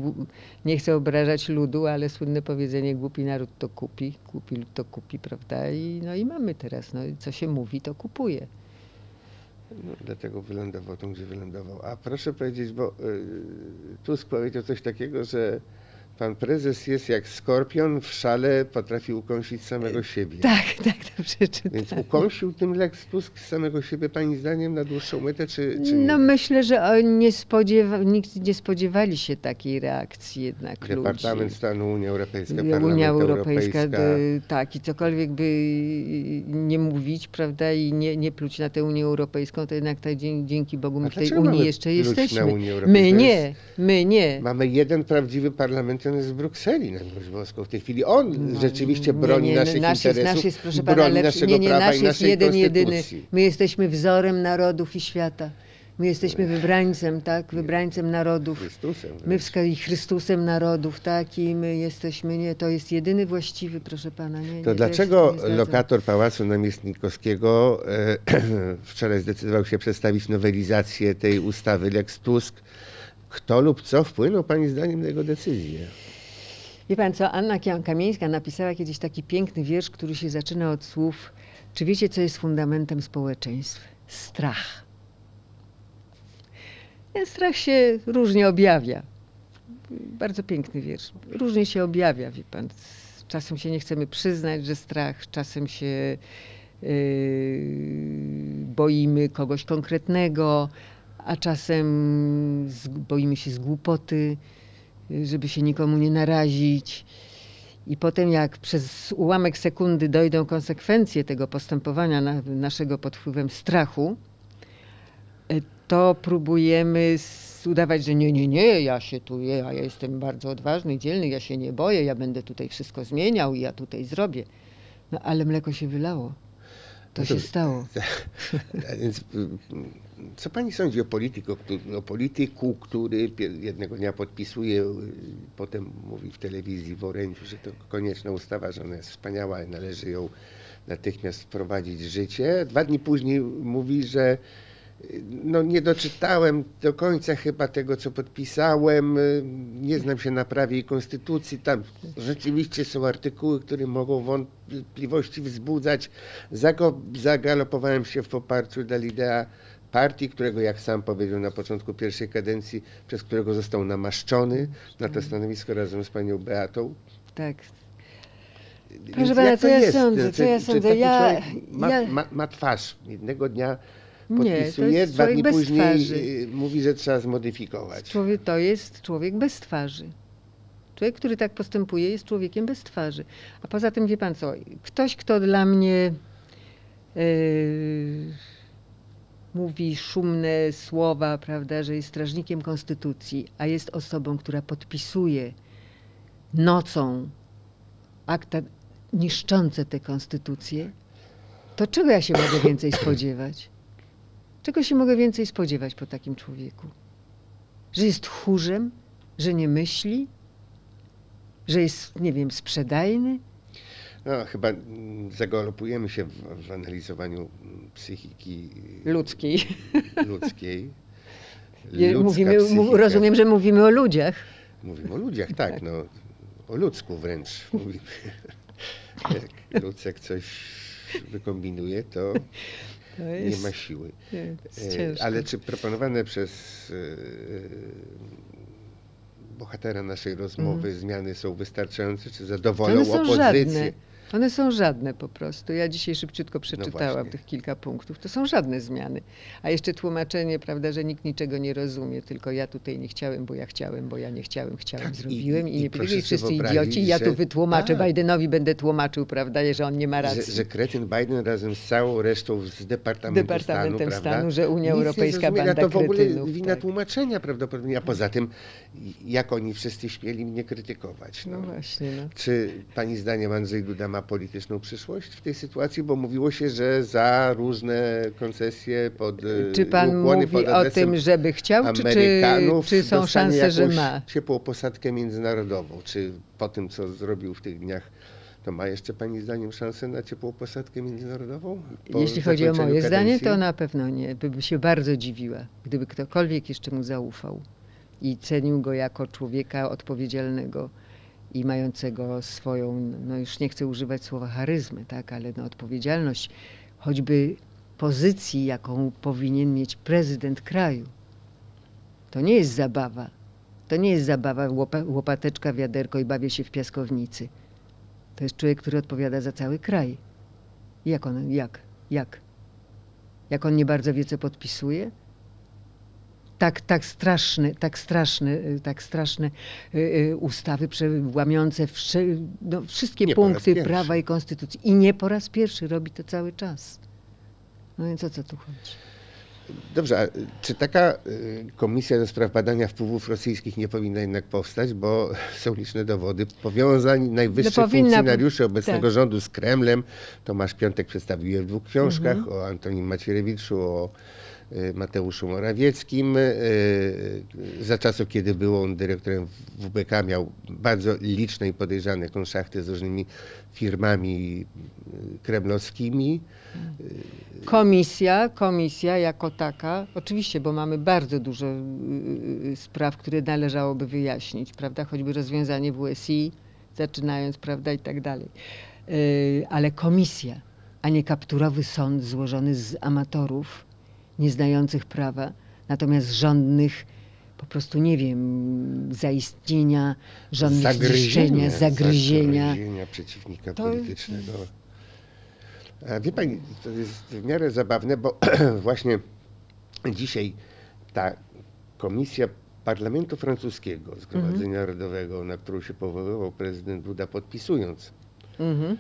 nie chcę obrażać ludu, ale słynne powiedzenie, głupi naród to kupi, głupi lud to kupi, prawda? I, no i mamy teraz, no, co się mówi, to kupuje. No, dlatego wylądował tam, gdzie wylądował. A proszę powiedzieć, bo y, Tusk powiedział coś takiego, że pan prezes jest jak skorpion, w szale potrafi ukąsić samego siebie. Tak, tak, to przeczytałem. Więc ukąsił tym Lex Tusk samego siebie, pani zdaniem, na dłuższą metę, czy, czy nie? No myślę, że nie spodziewa, nikt nie spodziewali się takiej reakcji jednak ludzi. Departament Stanu, Unia Europejska, Parlament Unia Europejska, Europejska. Tak, i cokolwiek by nie mówić, prawda, i nie, nie pluć na tę Unię Europejską, to jednak tak, dzięki Bogu my w tej Unii jeszcze jesteśmy. My nie, my nie. Mamy jeden prawdziwy parlament z Brukseli, na miłość boską. W tej chwili on no, rzeczywiście broni nie, nie, naszych nasz interesów, nasz jest, proszę broni pana, lepszy, naszego nie, nie, prawa nasz i naszej jeden, konstytucji. Jedyny. My jesteśmy wzorem narodów i świata. My jesteśmy wybrańcem, tak? Wybrańcem narodów. Chrystusem. My i Chrystusem narodów, tak? I my jesteśmy, nie, to jest jedyny właściwy, proszę pana. Nie, to nie, dlaczego nie lokator Pałacu Namiestnikowskiego e, wczoraj zdecydował się przedstawić nowelizację tej ustawy Lex Tusk? Kto lub co wpłynął pani zdaniem na jego decyzję? Wie pan co, Anna Kamieńska napisała kiedyś taki piękny wiersz, który się zaczyna od słów: czy wiecie, co jest fundamentem społeczeństw? Strach. Ten strach się różnie objawia. Bardzo piękny wiersz. Różnie się objawia, wie pan. Czasem się nie chcemy przyznać, że strach, czasem się yy, boimy kogoś konkretnego, a czasem boimy się z głupoty, żeby się nikomu nie narazić. I potem jak przez ułamek sekundy dojdą konsekwencje tego postępowania na, naszego pod wpływem strachu, to próbujemy udawać, że nie, nie, nie, ja się tu, ja jestem bardzo odważny, dzielny, ja się nie boję, ja będę tutaj wszystko zmieniał i ja tutaj zrobię. No ale mleko się wylało. To no się to, stało. Więc co pani sądzi o polityku, o polityku, który jednego dnia podpisuje, potem mówi w telewizji w orędziu, że to konieczna ustawa, że ona jest wspaniała i należy ją natychmiast wprowadzić w życie. Dwa dni później mówi, że no nie doczytałem do końca chyba tego, co podpisałem, nie znam się na prawie i konstytucji, tam rzeczywiście są artykuły, które mogą wątpliwości wzbudzać. Zagalopowałem się w poparciu dla lidera partii, którego, jak sam powiedział na początku pierwszej kadencji, przez którego został namaszczony na to stanowisko razem z panią Beatą. Tak. Proszę pana, co ja sądzę? Co ja sądzę? Ja, ma, ma, ma twarz jednego dnia. Podpisuje, nie, to jest dwa dni później twarzy. Mówi, że trzeba zmodyfikować. Człowiek, to jest człowiek bez twarzy. Człowiek, który tak postępuje, jest człowiekiem bez twarzy. A poza tym, wie pan co, ktoś, kto dla mnie yy, mówi szumne słowa, prawda, że jest strażnikiem konstytucji, a jest osobą, która podpisuje nocą akta niszczące te konstytucje, to czego ja się mogę więcej spodziewać? Czego się mogę więcej spodziewać po takim człowieku? Że jest tchórzem, że nie myśli, że jest, nie wiem, sprzedajny? No, chyba zagalopujemy się w, w analizowaniu psychiki ludzkiej. ludzkiej. Mówimy, rozumiem, że mówimy o ludziach. Mówimy o ludziach, tak. tak. No, o ludzku wręcz mówimy. Jak ludzek coś wykombinuje, to... Jest, nie ma siły. Ale czy proponowane przez bohatera naszej rozmowy mm. zmiany są wystarczające, czy zadowolą One są opozycję? Żadne. One są żadne po prostu. Ja dzisiaj szybciutko przeczytałam no tych kilka punktów. To są żadne zmiany. A jeszcze tłumaczenie, prawda, że nikt niczego nie rozumie, tylko ja tutaj nie chciałem, bo ja chciałem, bo ja nie chciałem, chciałem, tak, zrobiłem i, i, i nie powiedzieli wszyscy idioci. Ja że... tu wytłumaczę, a. Bidenowi będę tłumaczył, prawda, że on nie ma racji. Że, że kretyn Biden razem z całą resztą z Departamentu, Departamentem Stanu, Stanu, że Unia nic Europejska banda kretynów. To w ogóle kretynów, wina tak. tłumaczenia prawdopodobnie, a poza tym jak oni wszyscy śmieli mnie krytykować. No, no właśnie. No. Czy pani zdaniem Andrzej Duda ma polityczną przyszłość w tej sytuacji, bo mówiło się, że za różne koncesje pod Czy pan mówi pod o tym, żeby chciał, czy, czy są szanse, że ma? Ciepłą posadkę międzynarodową, czy po tym, co zrobił w tych dniach to ma jeszcze pani zdaniem szansę na ciepłą posadkę międzynarodową? Po Jeśli chodzi o moje kadencji? zdanie, to na pewno nie. Bym się bardzo dziwiła, gdyby ktokolwiek jeszcze mu zaufał i cenił go jako człowieka odpowiedzialnego i mającego swoją, no już nie chcę używać słowa charyzmy, tak, ale no odpowiedzialność, choćby pozycji, jaką powinien mieć prezydent kraju. To nie jest zabawa. To nie jest zabawa, łopateczka, wiaderko i bawię się w piaskownicy. To jest człowiek, który odpowiada za cały kraj. Jak on, jak, jak? Jak on nie bardzo wie, co podpisuje? Tak, tak straszne, tak straszne, tak straszne ustawy łamiące wszy, no, wszystkie nie punkty prawa i konstytucji. I nie po raz pierwszy robi to cały czas. No więc o co tu chodzi? Dobrze, a czy taka komisja do spraw badania wpływów rosyjskich nie powinna jednak powstać, bo są liczne dowody powiązań najwyższych no powinna... funkcjonariuszy obecnego tak. rządu z Kremlem. Tomasz Piątek przedstawił je w dwóch książkach, mhm. o Antonim Macierewiczu, o Mateuszu Morawieckim. Za czasów, kiedy był on dyrektorem W B K, miał bardzo liczne i podejrzane konszachty z różnymi firmami kremlowskimi. Komisja, komisja jako taka, oczywiście, bo mamy bardzo dużo spraw, które należałoby wyjaśnić, prawda, choćby rozwiązanie W S I, zaczynając, prawda, i tak dalej. Ale komisja, a nie kapturowy sąd złożony z amatorów, nieznających prawa, natomiast żądnych po prostu, nie wiem, zaistnienia, żądnych zniszczenia, zagryzienia. Zagryzienia przeciwnika to... politycznego. A wie pani, to jest w miarę zabawne, bo właśnie dzisiaj ta komisja Parlamentu Francuskiego, Zgromadzenia mhm. Narodowego, na którą się powoływał prezydent Duda, podpisując mhm.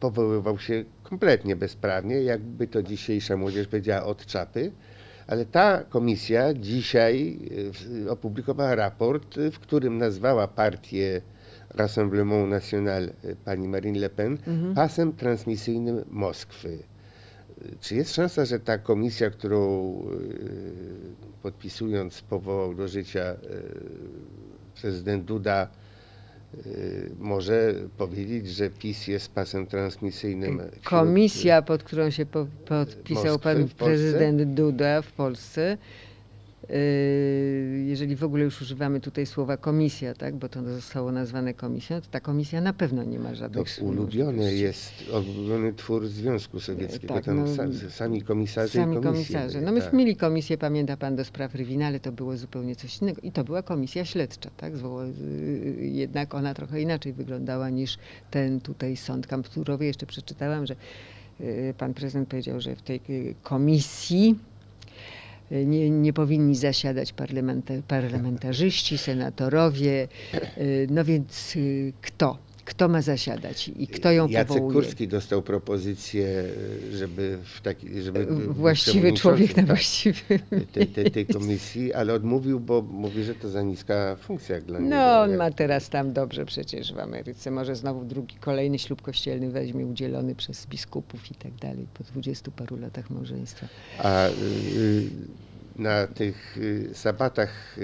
powoływał się kompletnie bezprawnie, jakby to dzisiejsza młodzież powiedziała od czapy, ale ta komisja dzisiaj opublikowała raport, w którym nazwała partię Rassemblement National pani Marine Le Pen mhm. pasem transmisyjnym Moskwy. Czy jest szansa, że ta komisja, którą podpisując powołał do życia prezydent Duda, może powiedzieć, że PiS jest pasem transmisyjnym? Komisja, pod którą się podpisał pan prezydent Duda w Polsce, jeżeli w ogóle już używamy tutaj słowa komisja, tak, bo to zostało nazwane komisją, to ta komisja na pewno nie ma żadnych... To ulubiony jest, ulubiony twór Związku Sowieckiego, tak, tam no, sami komisarze sami i komisje. Komisarze. No myśmy tak. mieli komisję, pamięta pan, do spraw Rywina, ale to było zupełnie coś innego i to była komisja śledcza, tak, jednak ona trochę inaczej wyglądała niż ten tutaj sąd kapturowy. Jeszcze przeczytałam, że pan prezydent powiedział, że w tej komisji Nie, nie powinni zasiadać parlamentarzyści, senatorowie. No więc kto? Kto ma zasiadać i kto ją Jacek powołuje? Jacek Kurski dostał propozycję, żeby w taki, żeby właściwy człowiek na właściwym tej, tej, tej komisji, ale odmówił, bo mówi, że to za niska funkcja dla niego. No on ma teraz tam dobrze przecież w Ameryce. Może znowu drugi, kolejny ślub kościelny weźmie udzielony przez biskupów i tak dalej po dwudziestu paru latach małżeństwa. A y, na tych sabatach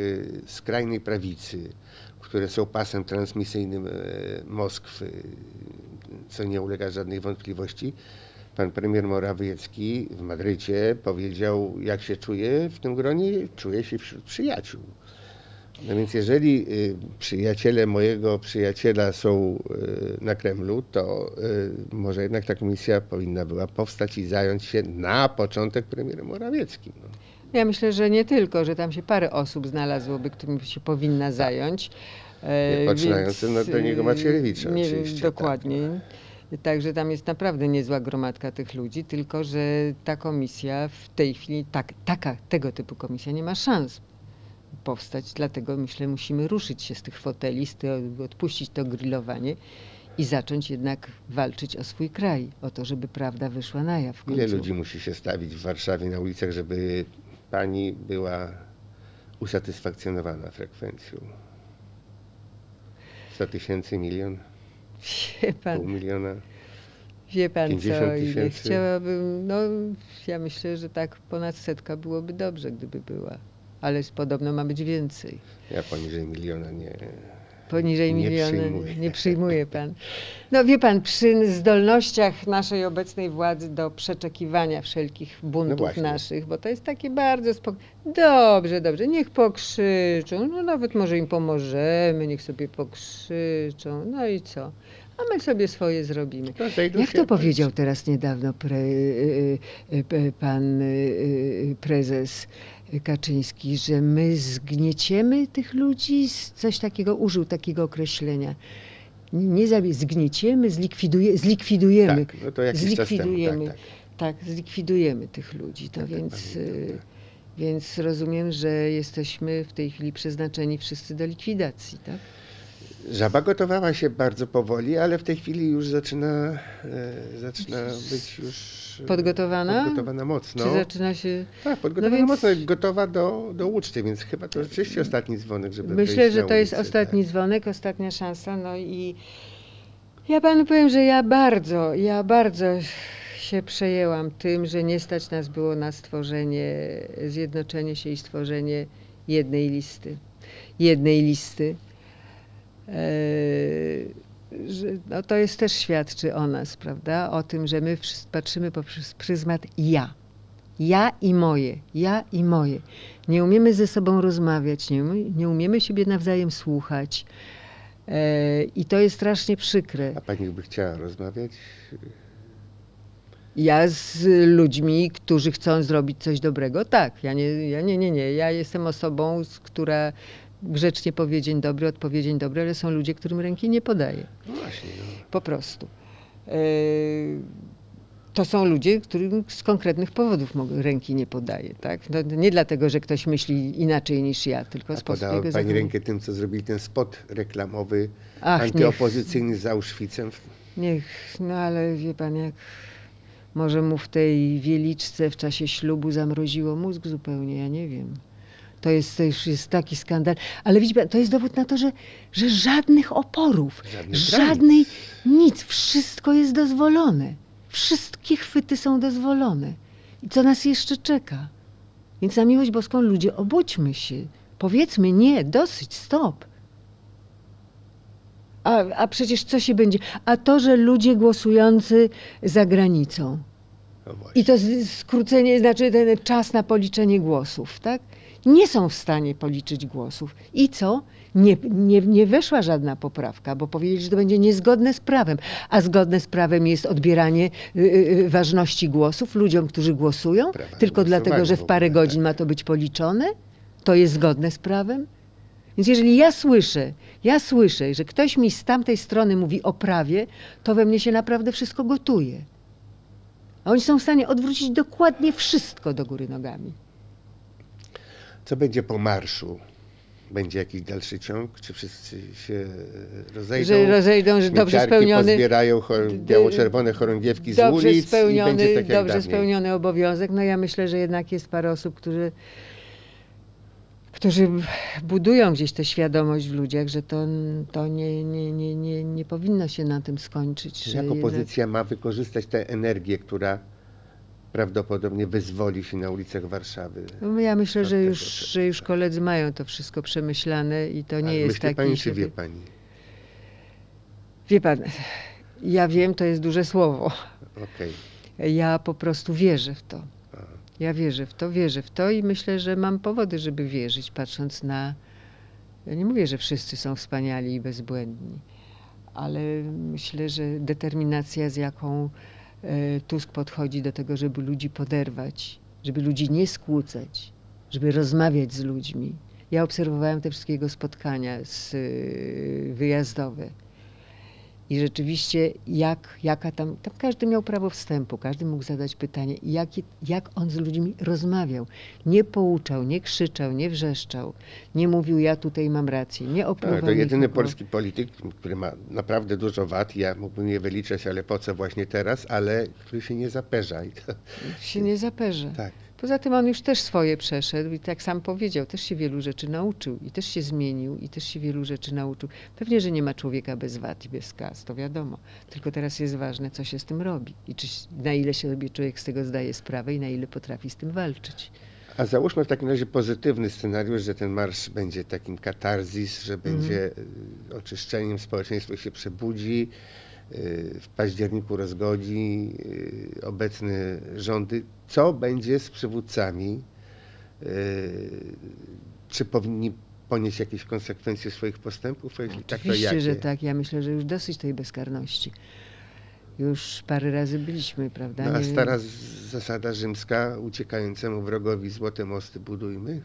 skrajnej prawicy, które są pasem transmisyjnym Moskwy, co nie ulega żadnej wątpliwości, pan premier Morawiecki w Madrycie powiedział, jak się czuje w tym gronie, czuje się wśród przyjaciół. No więc jeżeli przyjaciele mojego przyjaciela są na Kremlu, to może jednak ta komisja powinna była powstać i zająć się na początek premierem Morawieckim. Ja myślę, że nie tylko, że tam się parę osób znalazłoby, którym się powinna zająć. Nie poczynając do niego Macierewicza nie, oczywiście. Dokładnie. Tak. Także tam jest naprawdę niezła gromadka tych ludzi, tylko że ta komisja w tej chwili, tak, taka, tego typu komisja nie ma szans powstać, dlatego myślę, musimy ruszyć się z tych foteli, z te, odpuścić to grillowanie i zacząć jednak walczyć o swój kraj, o to, żeby prawda wyszła na jaw w końcu. Ile ludzi musi się stawić w Warszawie na ulicach, żeby pani była usatysfakcjonowana frekwencją? sto tysięcy, milion? Wie pan, pół miliona? Wie pan co, ile chciałabym, no ja myślę, że tak ponad setka byłoby dobrze, gdyby była, ale podobno ma być więcej. Ja poniżej miliona nie... Poniżej miliona nie przyjmuje pan. No wie pan, przy zdolnościach naszej obecnej władzy do przeczekiwania wszelkich buntów no naszych, bo to jest takie bardzo spokojne. Dobrze, dobrze, niech pokrzyczą, no nawet może im pomożemy, niech sobie pokrzyczą, no i co? A my sobie swoje zrobimy. Jak to powiedział teraz niedawno pre, pan prezes Kaczyński, że my zgnieciemy tych ludzi? Coś takiego, użył takiego określenia. Nie zgnieciemy, zlikwiduje, zlikwidujemy. Tak, no to jakiś zlikwidujemy. Czas temu, tak, tak. tak, zlikwidujemy tych ludzi. To tak, więc, tak, tak. więc rozumiem, że jesteśmy w tej chwili przeznaczeni wszyscy do likwidacji, tak? Żaba gotowała się bardzo powoli, ale w tej chwili już zaczyna, zaczyna być już podgotowana, podgotowana mocno. Czy zaczyna się... Tak, podgotowana no więc... mocno, gotowa do, do uczty, więc chyba to rzeczywiście ostatni dzwonek, żeby myślę, że to ulicy, jest ostatni tak. dzwonek, ostatnia szansa. No i ja panu powiem, że ja bardzo, ja bardzo się przejęłam tym, że nie stać nas było na stworzenie, zjednoczenie się i stworzenie jednej listy. Jednej listy. No to jest też świadczy o nas, prawda? O tym, że my patrzymy poprzez pryzmat ja. Ja i moje, ja i moje. Nie umiemy ze sobą rozmawiać, nie umiemy, nie umiemy siebie nawzajem słuchać. I to jest strasznie przykre. A pani by chciała rozmawiać? Ja z ludźmi, którzy chcą zrobić coś dobrego, tak. Ja nie, ja nie, nie, nie. Ja jestem osobą, która... grzecznie powie dzień dobry, odpowie dzień dobry, ale są ludzie, którym ręki nie podaje. No właśnie. No. Po prostu. Yy, to są ludzie, którym z konkretnych powodów ręki nie podaje. Tak? No, nie dlatego, że ktoś myśli inaczej niż ja, tylko z powodu tego. Pani rękę tym, co zrobili ten spot reklamowy Ach, antyopozycyjny niech. z Auschwitzem. Niech, no ale wie pan jak... Może mu w tej wieliczce w czasie ślubu zamroziło mózg zupełnie, ja nie wiem. To jest, to już jest taki skandal. Ale widzi pan, to jest dowód na to, że, że żadnych oporów, żadnych żadnej granic. nic. Wszystko jest dozwolone. Wszystkie chwyty są dozwolone. I co nas jeszcze czeka? Więc na miłość boską ludzie, obudźmy się. Powiedzmy nie, dosyć, stop. A, a przecież co się będzie? A to, że ludzie głosujący za granicą. No I to skrócenie, znaczy ten czas na policzenie głosów, tak? Nie są w stanie policzyć głosów. I co? Nie, nie, nie weszła żadna poprawka, bo powiedzieli, że to będzie niezgodne z prawem. A zgodne z prawem jest odbieranie yy, ważności głosów ludziom, którzy głosują, Prawa tylko dlatego, że w parę godzin ma to być policzone? To jest zgodne z prawem? Więc jeżeli ja słyszę, ja słyszę, że ktoś mi z tamtej strony mówi o prawie, to we mnie się naprawdę wszystko gotuje. A oni są w stanie odwrócić dokładnie wszystko do góry nogami. Co będzie po marszu? Będzie jakiś dalszy ciąg? Czy wszyscy się rozejdą? Że rozejdą, że dobrze spełniony... pozbierają biało-czerwone chorągiewki z ulic i będzie tak jak Dobrze spełniony obowiązek. No ja myślę, że jednak jest parę osób, którzy, którzy budują gdzieś tę świadomość w ludziach, że to, to nie, nie, nie, nie, nie powinno się na tym skończyć. Że jak opozycja jednak... ma wykorzystać tę energię, która... prawdopodobnie wyzwoli się na ulicach Warszawy. No ja myślę, że już, że już koledzy mają to wszystko przemyślane i to nie A jest taki... Pani, czy wie pani? Wie pan, ja wiem, to jest duże słowo. Okay. Ja po prostu wierzę w to. Aha. Ja wierzę w to, wierzę w to i myślę, że mam powody, żeby wierzyć, patrząc na... Ja nie mówię, że wszyscy są wspaniali i bezbłędni, ale myślę, że determinacja, z jaką Tusk podchodzi do tego, żeby ludzi poderwać, żeby ludzi nie skłócać, żeby rozmawiać z ludźmi. Ja obserwowałam te wszystkie jego spotkania z, wyjazdowe i rzeczywiście jak, jaka tam, tam każdy miał prawo wstępu, każdy mógł zadać pytanie, jak, jak on z ludźmi rozmawiał. Nie pouczał, nie krzyczał, nie wrzeszczał, nie mówił ja tutaj mam rację, nie opływał. To jedyny polski polityk, który ma naprawdę dużo wad, ja mógłbym je wyliczać, ale po co właśnie teraz, ale który się nie zaperza. I to... Się nie zaperza. Tak. Poza tym on już też swoje przeszedł i tak sam powiedział, też się wielu rzeczy nauczył i też się zmienił i też się wielu rzeczy nauczył. Pewnie, że nie ma człowieka bez wad i bez kas, to wiadomo. Tylko teraz jest ważne, co się z tym robi i czy, na ile się sobie człowiek z tego zdaje sprawę i na ile potrafi z tym walczyć. A załóżmy w takim razie pozytywny scenariusz, że ten marsz będzie takim katarzis, że będzie mm. oczyszczeniem, społeczeństwo się przebudzi, w październiku rozgodzi obecne rządy. Co będzie z przywódcami? Czy powinni ponieść jakieś konsekwencje swoich postępów? Jeśli tak, to jakie? Oczywiście, że tak. Ja myślę, że już dosyć tej bezkarności. Już parę razy byliśmy, prawda? No, a stara zasada rzymska, uciekającemu wrogowi złote mosty budujmy.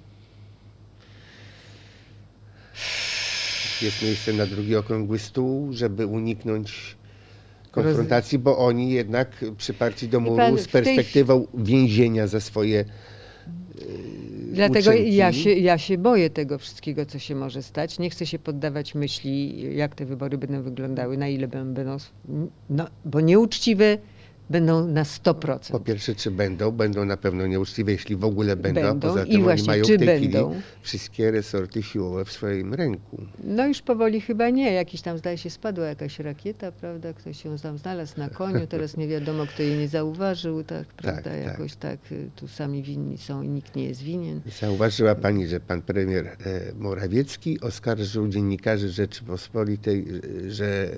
Jest miejsce na drugi okrągły stół, żeby uniknąć konfrontacji, bo oni jednak przyparci do muru z perspektywą tej... więzienia za swoje Dlatego uczynki. ja się, ja się boję tego wszystkiego, co się może stać. Nie chcę się poddawać myśli, jak te wybory będą wyglądały, na ile będą, no, bo nieuczciwe będą na sto procent. Po pierwsze, czy będą? Będą na pewno nieuczciwe, jeśli w ogóle będą, będą. A poza tym I właśnie, oni mają czy w tej będą? chwili wszystkie resorty siłowe w swoim ręku. No już powoli chyba nie. Jakiś tam, zdaje się, spadła jakaś rakieta, prawda? Ktoś ją tam znalazł na koniu, teraz nie wiadomo, kto jej nie zauważył, tak, prawda? Tak, Jakoś tak. tak, tu sami winni są i nikt nie jest winien. Zauważyła pani, że pan premier Morawiecki oskarżył dziennikarzy Rzeczypospolitej, że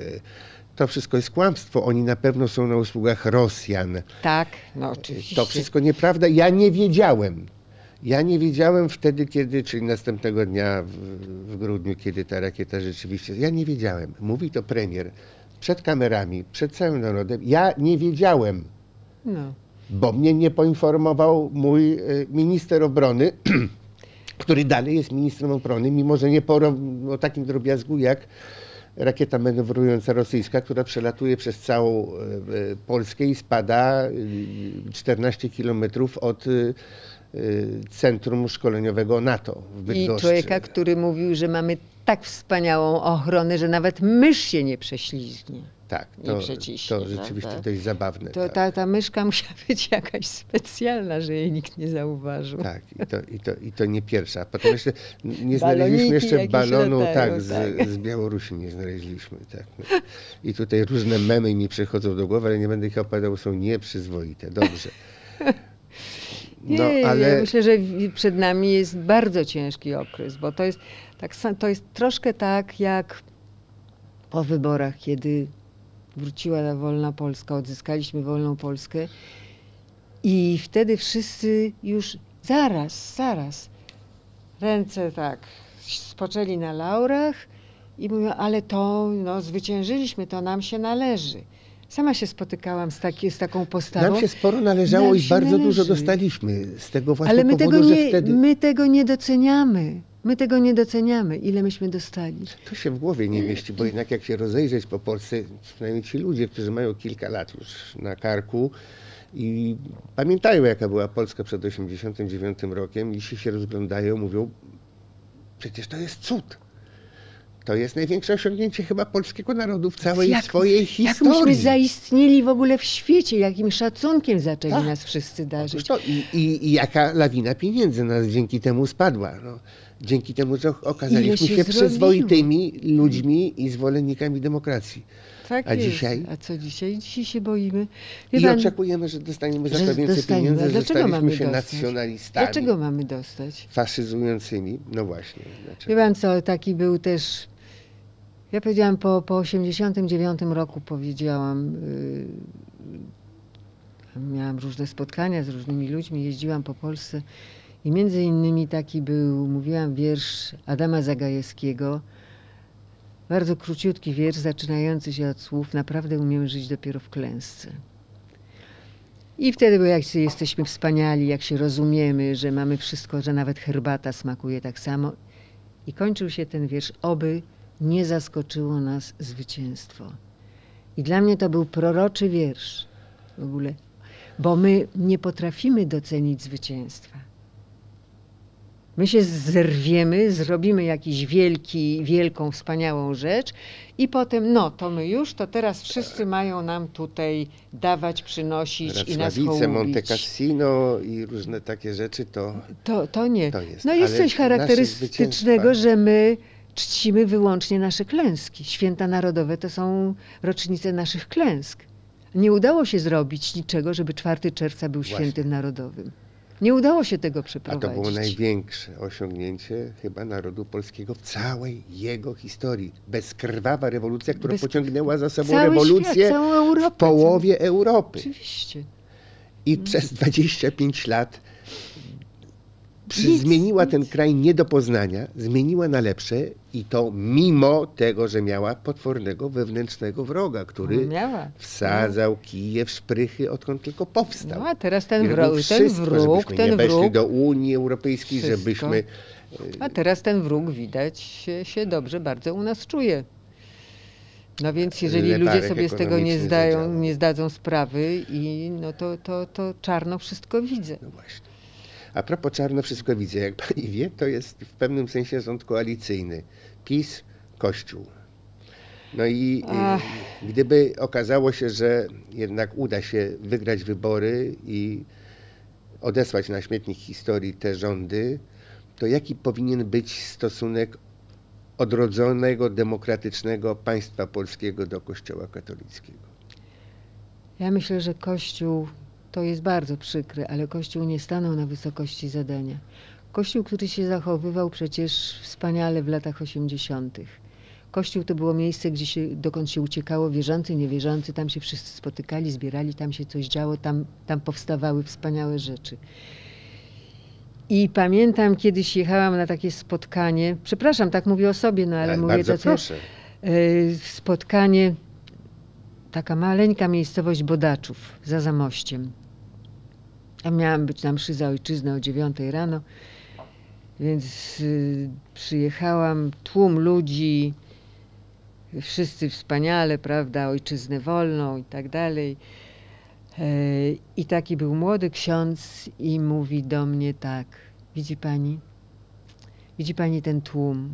to wszystko jest kłamstwo. Oni na pewno są na usługach Rosjan. Tak, no oczywiście. To wszystko nieprawda. Ja nie wiedziałem. Ja nie wiedziałem wtedy, kiedy, czyli następnego dnia w, w grudniu, kiedy ta rakieta rzeczywiście... Ja nie wiedziałem. Mówi to premier przed kamerami, przed całym narodem. Ja nie wiedziałem, no. bo mnie nie poinformował mój minister obrony, który dalej jest ministrem obrony, mimo że nie o takim drobiazgu jak rakieta manewrująca rosyjska, która przelatuje przez całą Polskę i spada czternaście kilometrów od centrum szkoleniowego NATO w Bydgoszczy. I człowieka, który mówił, że mamy tak wspaniałą ochronę, że nawet mysz się nie prześlizgnie. Tak, to, to rzeczywiście tak? dość zabawne. To, tak. ta, ta myszka musiała być jakaś specjalna, że jej nikt nie zauważył. Tak, i to, i to, i to nie pierwsza. Potem jeszcze nie znaleźliśmy jeszcze balonu latają, tak, z, tak. z Białorusi nie znaleźliśmy. Tak. I tutaj różne memy mi przychodzą do głowy, ale nie będę ich opowiadał, są nieprzyzwoite. Dobrze. No, nie, ale... Ja myślę, że przed nami jest bardzo ciężki okres, bo to jest, tak, to jest troszkę tak jak po wyborach, kiedy wróciła ta wolna Polska, odzyskaliśmy wolną Polskę i wtedy wszyscy już zaraz, zaraz ręce tak spoczęli na laurach i mówią, ale to no, zwyciężyliśmy, to nam się należy. Sama się spotykałam z, taki, z taką postawą. Nam się sporo należało nam i bardzo należy. dużo dostaliśmy z tego właśnie ale my powodu, tego nie, że wtedy... my tego nie doceniamy. My tego nie doceniamy, ile myśmy dostali. To się w głowie nie mieści, bo jednak jak się rozejrzeć po Polsce, przynajmniej ci ludzie, którzy mają kilka lat już na karku i pamiętają, jaka była Polska przed osiemdziesiątym dziewiątym rokiem, jeśli się rozglądają, mówią, przecież to jest cud. To jest największe osiągnięcie chyba polskiego narodu w całej jak, swojej historii. Jak myśmy zaistnieli w ogóle w świecie, jakim szacunkiem zaczęli tak. nas wszyscy darzyć. To i, i, i jaka lawina pieniędzy nas dzięki temu spadła. No. Dzięki temu, że okazaliśmy się, się przyzwoitymi ludźmi i zwolennikami demokracji. Tak a jest. dzisiaj? A co dzisiaj? Dzisiaj się boimy. Wie I pan, oczekujemy, że dostaniemy za to więcej pieniędzy, że zostaliśmy się dostać? nacjonalistami. Dlaczego mamy dostać? Faszyzującymi. No właśnie. Dlaczego? Wie pan co, taki był też... Ja powiedziałam, po, po osiemdziesiątym dziewiątym roku powiedziałam, yy, miałam różne spotkania z różnymi ludźmi, jeździłam po Polsce i między innymi taki był, mówiłam wiersz Adama Zagajewskiego, bardzo króciutki wiersz zaczynający się od słów naprawdę umiem żyć dopiero w klęsce. I wtedy, bo jak się jesteśmy wspaniali, jak się rozumiemy, że mamy wszystko, że nawet herbata smakuje tak samo. I kończył się ten wiersz, oby nie zaskoczyło nas zwycięstwo. I dla mnie to był proroczy wiersz w ogóle, bo my nie potrafimy docenić zwycięstwa. My się zerwiemy, zrobimy jakiś wielki, wielką, wspaniałą rzecz i potem, no to my już, to teraz wszyscy mają nam tutaj dawać, przynosić i nas hołubić. Monte Cassino i różne takie rzeczy, to To, to nie. To jest. No jest Ale coś charakterystycznego, że my czcimy wyłącznie nasze klęski. Święta narodowe to są rocznice naszych klęsk. Nie udało się zrobić niczego, żeby czwartego czerwca był Właśnie. świętym narodowym. Nie udało się tego przeprowadzić. A to było największe osiągnięcie chyba narodu polskiego w całej jego historii. Bezkrwawa rewolucja, która Bez... pociągnęła za sobą Cały rewolucję świat, Europę, w połowie całą... Europy. Oczywiście. I hmm. przez dwadzieścia pięć lat przy... zmieniła nic. ten kraj nie do poznania, zmieniła na lepsze i to mimo tego, że miała potwornego wewnętrznego wroga, który miała. wsadzał no. kije w szprychy, odkąd tylko powstał. No a teraz ten wróg, ten wróg, ten wróg. do Unii Europejskiej, wszystko. żebyśmy... A teraz ten wróg widać się, się dobrze bardzo u nas czuje. No więc jeżeli Lewarek ludzie sobie z tego nie zdają, nie zdadzą sprawy, i no to, to, to czarno wszystko widzę. No właśnie. A propos czarno wszystko widzę, jak pani wie, to jest w pewnym sensie rząd koalicyjny. PiS, Kościół. No i Ach. gdyby okazało się, że jednak uda się wygrać wybory i odesłać na śmietnik historii te rządy, to jaki powinien być stosunek odrodzonego, demokratycznego państwa polskiego do Kościoła katolickiego? Ja myślę, że Kościół... To jest bardzo przykre, ale Kościół nie stanął na wysokości zadania. Kościół, który się zachowywał przecież wspaniale w latach osiemdziesiątych. Kościół to było miejsce, gdzie się, dokąd się uciekało, wierzący, niewierzący, tam się wszyscy spotykali, zbierali, tam się coś działo, tam, tam powstawały wspaniałe rzeczy. I pamiętam, kiedyś jechałam na takie spotkanie, przepraszam, tak mówię o sobie, no ale, ale mówię to, co, spotkanie... Taka maleńka miejscowość Bodaczów, za Zamościem. Ja miałam być na mszy za ojczyznę o dziewiątej rano, więc y, przyjechałam, tłum ludzi, wszyscy wspaniale, prawda, ojczyznę wolną i tak dalej. Y, I taki był młody ksiądz i mówi do mnie tak, widzi pani, widzi pani ten tłum,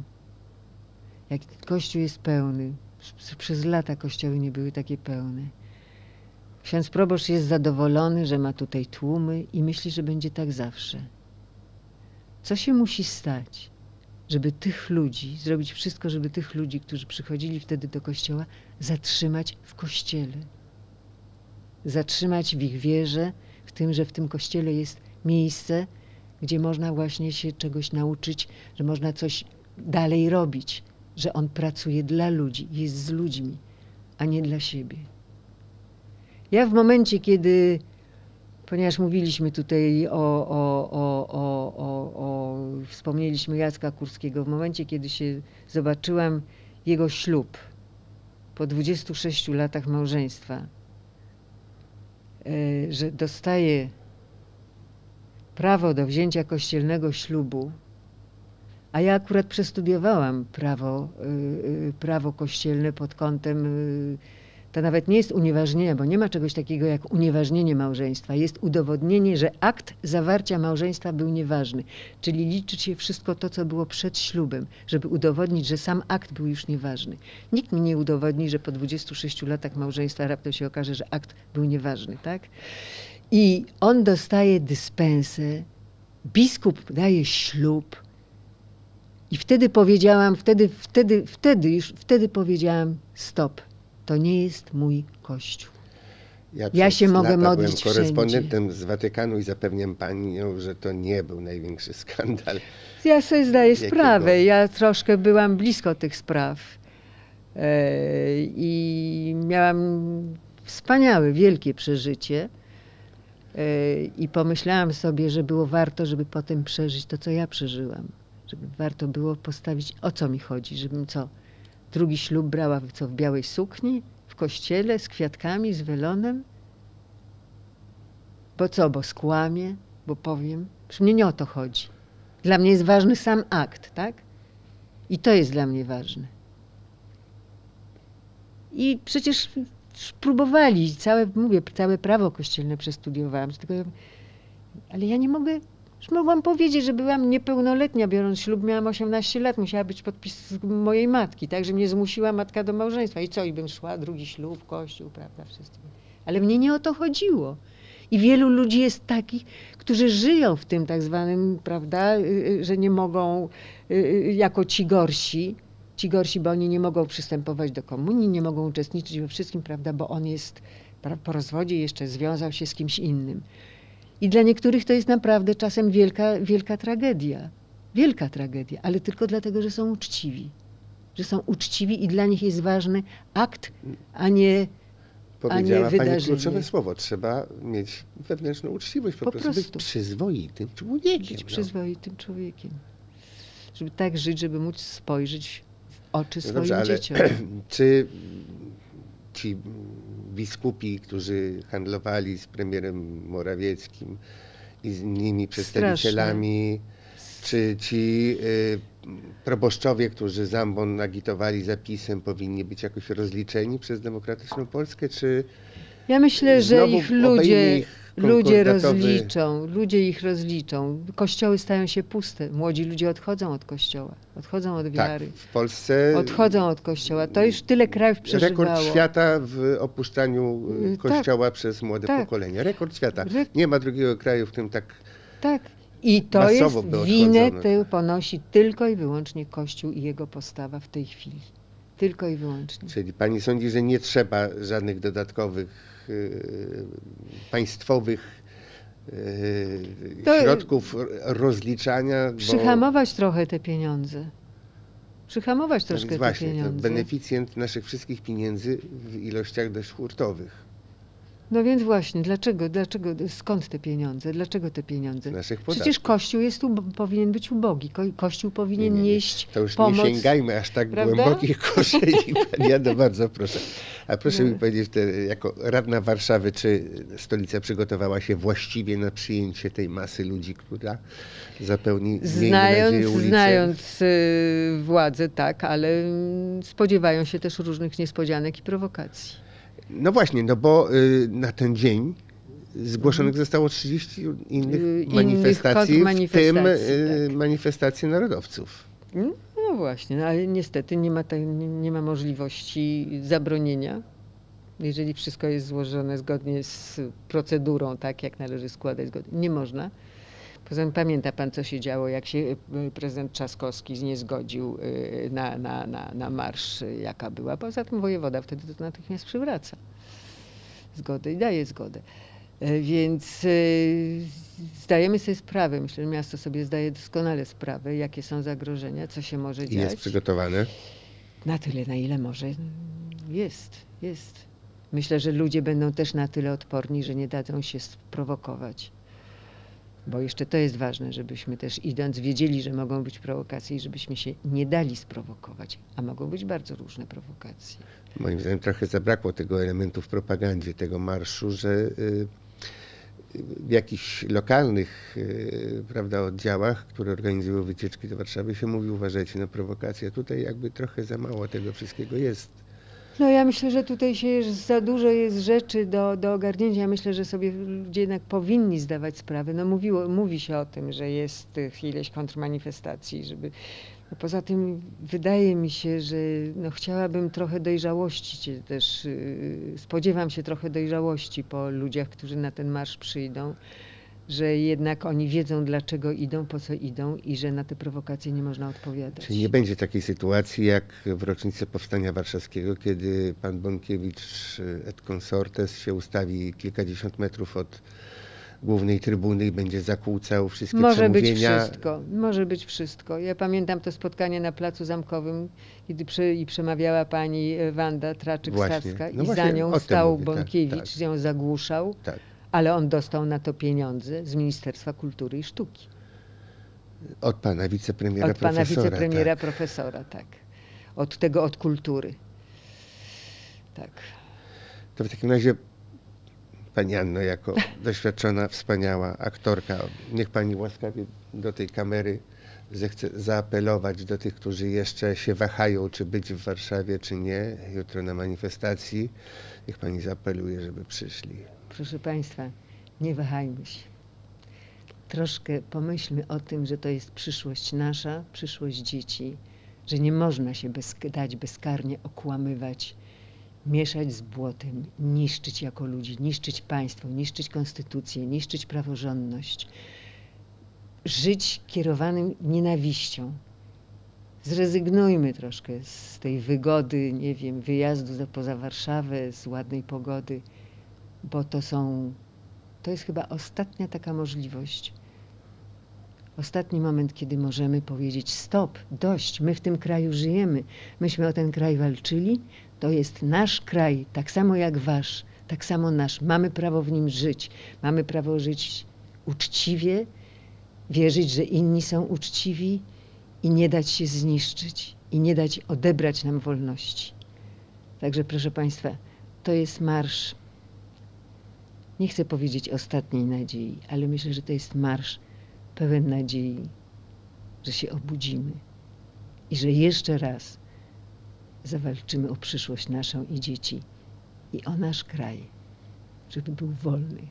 jak Kościół jest pełny. Przez lata kościoły nie były takie pełne. Ksiądz proboszcz jest zadowolony, że ma tutaj tłumy i myśli, że będzie tak zawsze. Co się musi stać, żeby tych ludzi, zrobić wszystko, żeby tych ludzi, którzy przychodzili wtedy do kościoła, zatrzymać w kościele. Zatrzymać w ich wierze, w tym, że w tym kościele jest miejsce, gdzie można właśnie się czegoś nauczyć, że można coś dalej robić. Że on pracuje dla ludzi, jest z ludźmi, a nie dla siebie. Ja w momencie, kiedy, ponieważ mówiliśmy tutaj o, o, o, o, o, o wspomnieliśmy Jacka Kurskiego, w momencie, kiedy się zobaczyłam jego ślub po dwudziestu sześciu latach małżeństwa, że dostaje prawo do wzięcia kościelnego ślubu, a ja akurat przestudiowałam prawo, yy, prawo kościelne pod kątem, yy, to nawet nie jest unieważnienie, bo nie ma czegoś takiego jak unieważnienie małżeństwa. Jest udowodnienie, że akt zawarcia małżeństwa był nieważny. Czyli liczy się wszystko to, co było przed ślubem, żeby udowodnić, że sam akt był już nieważny. Nikt mi nie udowodni, że po dwudziestu sześciu latach małżeństwa raptem się okaże, że akt był nieważny, tak? I on dostaje dyspensę, biskup daje ślub. I wtedy powiedziałam, wtedy, wtedy, wtedy już, wtedy powiedziałam, stop, to nie jest mój kościół. Ja, ja się mogę modlić wszędzie. Byłem korespondentem z Watykanu i zapewniam panią, że to nie był największy skandal. Ja sobie zdaję sprawę, ja troszkę byłam blisko tych spraw yy, i miałam wspaniałe, wielkie przeżycie. Yy, I pomyślałam sobie, że było warto, żeby potem przeżyć to, co ja przeżyłam. Żeby warto było postawić, o co mi chodzi, żebym co, drugi ślub brała co, w białej sukni, w kościele, z kwiatkami, z welonem, bo co, bo skłamię, bo powiem, przy mnie nie o to chodzi. Dla mnie jest ważny sam akt, tak? I to jest dla mnie ważne. I przecież próbowali, całe, mówię, całe prawo kościelne przestudiowałam, tylko ja, ale ja nie mogę... Już mogłam powiedzieć, że byłam niepełnoletnia, biorąc ślub, miałam osiemnaście lat, musiała być podpis mojej matki, także mnie zmusiła matka do małżeństwa. I co, i bym szła, drugi ślub, kościół, prawda, wszystko. Ale mnie nie o to chodziło. I wielu ludzi jest takich, którzy żyją w tym tak zwanym, prawda, że nie mogą, jako ci gorsi, ci gorsi, bo oni nie mogą przystępować do komunii, nie mogą uczestniczyć we wszystkim, prawda, bo on jest po rozwodzie jeszcze związał się z kimś innym. I dla niektórych to jest naprawdę czasem wielka, wielka tragedia. Wielka tragedia, ale tylko dlatego, że są uczciwi. Że są uczciwi i dla nich jest ważny akt, a nie Powiedziała a nie pani kluczowe słowo. Trzeba mieć wewnętrzną uczciwość, po, po prostu, prostu być przyzwoitym człowiekiem. Być no. przyzwoitym człowiekiem. Żeby tak żyć, żeby móc spojrzeć w oczy no swoim dobrze, dzieciom. Ale, czy ci biskupi, którzy handlowali z premierem Morawieckim i z innymi przedstawicielami, Straszne. czy ci y, proboszczowie, którzy Zambon agitowali za PiS-em, powinni być jakoś rozliczeni przez demokratyczną Polskę, czy ja myślę, że ich ludzie, ich ludzie rozliczą, ludzie ich rozliczą. Kościoły stają się puste, młodzi ludzie odchodzą od kościoła, odchodzą od wiary. Tak, w Polsce odchodzą od kościoła. To już tyle krajów przeżywało. Rekord świata w opuszczaniu kościoła tak, przez młode tak. pokolenia. Rekord świata. Nie ma drugiego kraju, w którym tak. Tak. I to jest winę tę ponosi tylko i wyłącznie Kościół i jego postawa w tej chwili. Tylko i wyłącznie. Czyli pani sądzi, że nie trzeba żadnych dodatkowych yy, państwowych yy, środków rozliczania? Przyhamować bo... trochę te pieniądze. Przyhamować troszkę no właśnie, te pieniądze. To beneficjent naszych wszystkich pieniędzy w ilościach dość hurtowych. No więc właśnie, dlaczego, dlaczego, skąd te pieniądze, dlaczego te pieniądze? Przecież Kościół jest tu, powinien być ubogi, Ko, Kościół powinien nie, nie, nie. nieść pomoc. To już pomoc, nie sięgajmy aż tak prawda? głębokich korzeni, pani Jado, bardzo proszę. A proszę no. mi powiedzieć, te, jako radna Warszawy, czy stolica przygotowała się właściwie na przyjęcie tej masy ludzi, która zapełni, znając, miejmy nadzieję, znając y, władzę, tak, ale spodziewają się też różnych niespodzianek i prowokacji. No właśnie, no bo y, na ten dzień zgłoszonych zostało trzydzieści innych, innych manifestacji, w tym y, tak. manifestacje narodowców. No właśnie, no ale niestety nie ma, tej, nie ma możliwości zabronienia. Jeżeli wszystko jest złożone zgodnie z procedurą, tak jak należy składać, zgodnie, nie można. Poza tym pamięta pan, co się działo, jak się prezydent Trzaskowski nie zgodził na, na, na, na marsz, jaka była. Poza tym wojewoda wtedy to natychmiast przywraca zgodę i daje zgodę. Więc zdajemy sobie sprawę, myślę, że miasto sobie zdaje doskonale sprawę, jakie są zagrożenia, co się może dziać. Jest przygotowane? Na tyle, na ile może. Jest, jest. Myślę, że ludzie będą też na tyle odporni, że nie dadzą się sprowokować. Bo jeszcze to jest ważne, żebyśmy też idąc wiedzieli, że mogą być prowokacje i żebyśmy się nie dali sprowokować, a mogą być bardzo różne prowokacje. Moim zdaniem trochę zabrakło tego elementu w propagandzie, tego marszu, że w jakichś lokalnych prawda, oddziałach, które organizują wycieczki do Warszawy, się mówi, uważajcie na prowokacje. Tutaj jakby trochę za mało tego wszystkiego jest. No ja myślę, że tutaj się za dużo jest rzeczy do, do ogarnięcia. Ja myślę, że sobie ludzie jednak powinni zdawać sprawę. No mówiło, mówi się o tym, że jest ileś kontrmanifestacji, żeby... No poza tym wydaje mi się, że no chciałabym trochę dojrzałości też, yy, spodziewam się trochę dojrzałości po ludziach, którzy na ten marsz przyjdą, że jednak oni wiedzą, dlaczego idą, po co idą i że na te prowokacje nie można odpowiadać. Czyli nie będzie takiej sytuacji jak w rocznicę Powstania Warszawskiego, kiedy pan Bąkiewicz et consortes się ustawi kilkadziesiąt metrów od głównej trybuny i będzie zakłócał wszystkie może przemówienia. Może być wszystko, może być wszystko. Ja pamiętam to spotkanie na Placu Zamkowym, kiedy przy, i przemawiała pani Wanda Traczyk-Stawska no i za nią stał mówię. Bąkiewicz, tak, tak. ją zagłuszał. Tak. Ale on dostał na to pieniądze z Ministerstwa Kultury i Sztuki. Od pana wicepremiera profesora. Od pana profesora, wicepremiera tak. profesora, tak. Od tego, od kultury. Tak. To w takim razie pani Anno, jako doświadczona, wspaniała aktorka, niech pani łaskawie do tej kamery zechce zaapelować do tych, którzy jeszcze się wahają, czy być w Warszawie, czy nie, jutro na manifestacji. Niech pani zaapeluje, żeby przyszli. Proszę państwa, nie wahajmy się. Troszkę pomyślmy o tym, że to jest przyszłość nasza, przyszłość dzieci, że nie można się bez, dać bezkarnie okłamywać, mieszać z błotem, niszczyć jako ludzi, niszczyć państwo, niszczyć konstytucję, niszczyć praworządność, żyć kierowanym nienawiścią. Zrezygnujmy troszkę z tej wygody, nie wiem, wyjazdu poza Warszawę, z ładnej pogody, bo to są To jest chyba ostatnia taka możliwość. Ostatni moment, kiedy możemy powiedzieć stop, dość, my w tym kraju żyjemy, myśmy o ten kraj walczyli, to jest nasz kraj, tak samo jak wasz, tak samo nasz. Mamy prawo w nim żyć, mamy prawo żyć uczciwie, wierzyć, że inni są uczciwi i nie dać się zniszczyć i nie dać odebrać nam wolności. Także proszę Państwa, to jest marsz, nie chcę powiedzieć ostatniej nadziei, ale myślę, że to jest marsz pełen nadziei, że się obudzimy i że jeszcze raz zawalczymy o przyszłość naszą i dzieci i o nasz kraj, żeby był wolny,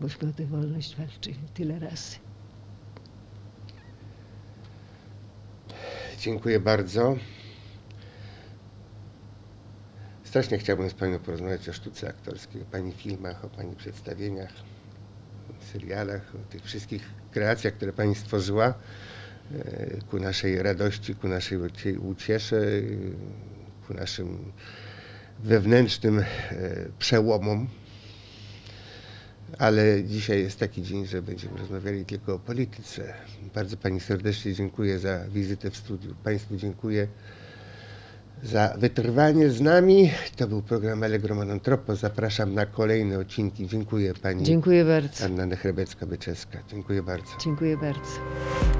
bośmy o tę wolność walczyli tyle razy. Dziękuję bardzo. Strasznie chciałbym z Panią porozmawiać o sztuce aktorskiej, o Pani filmach, o Pani przedstawieniach, o serialach, o tych wszystkich kreacjach, które Pani stworzyła ku naszej radości, ku naszej uciesze, ku naszym wewnętrznym przełomom. Ale dzisiaj jest taki dzień, że będziemy rozmawiali tylko o polityce. Bardzo Pani serdecznie dziękuję za wizytę w studiu. Państwu dziękuję za wytrwanie z nami. To był program Allegro ma non troppo. Zapraszam na kolejne odcinki. Dziękuję Pani. Dziękuję bardzo. Anna Nehrebecka-Byczeska. Dziękuję bardzo. Dziękuję bardzo.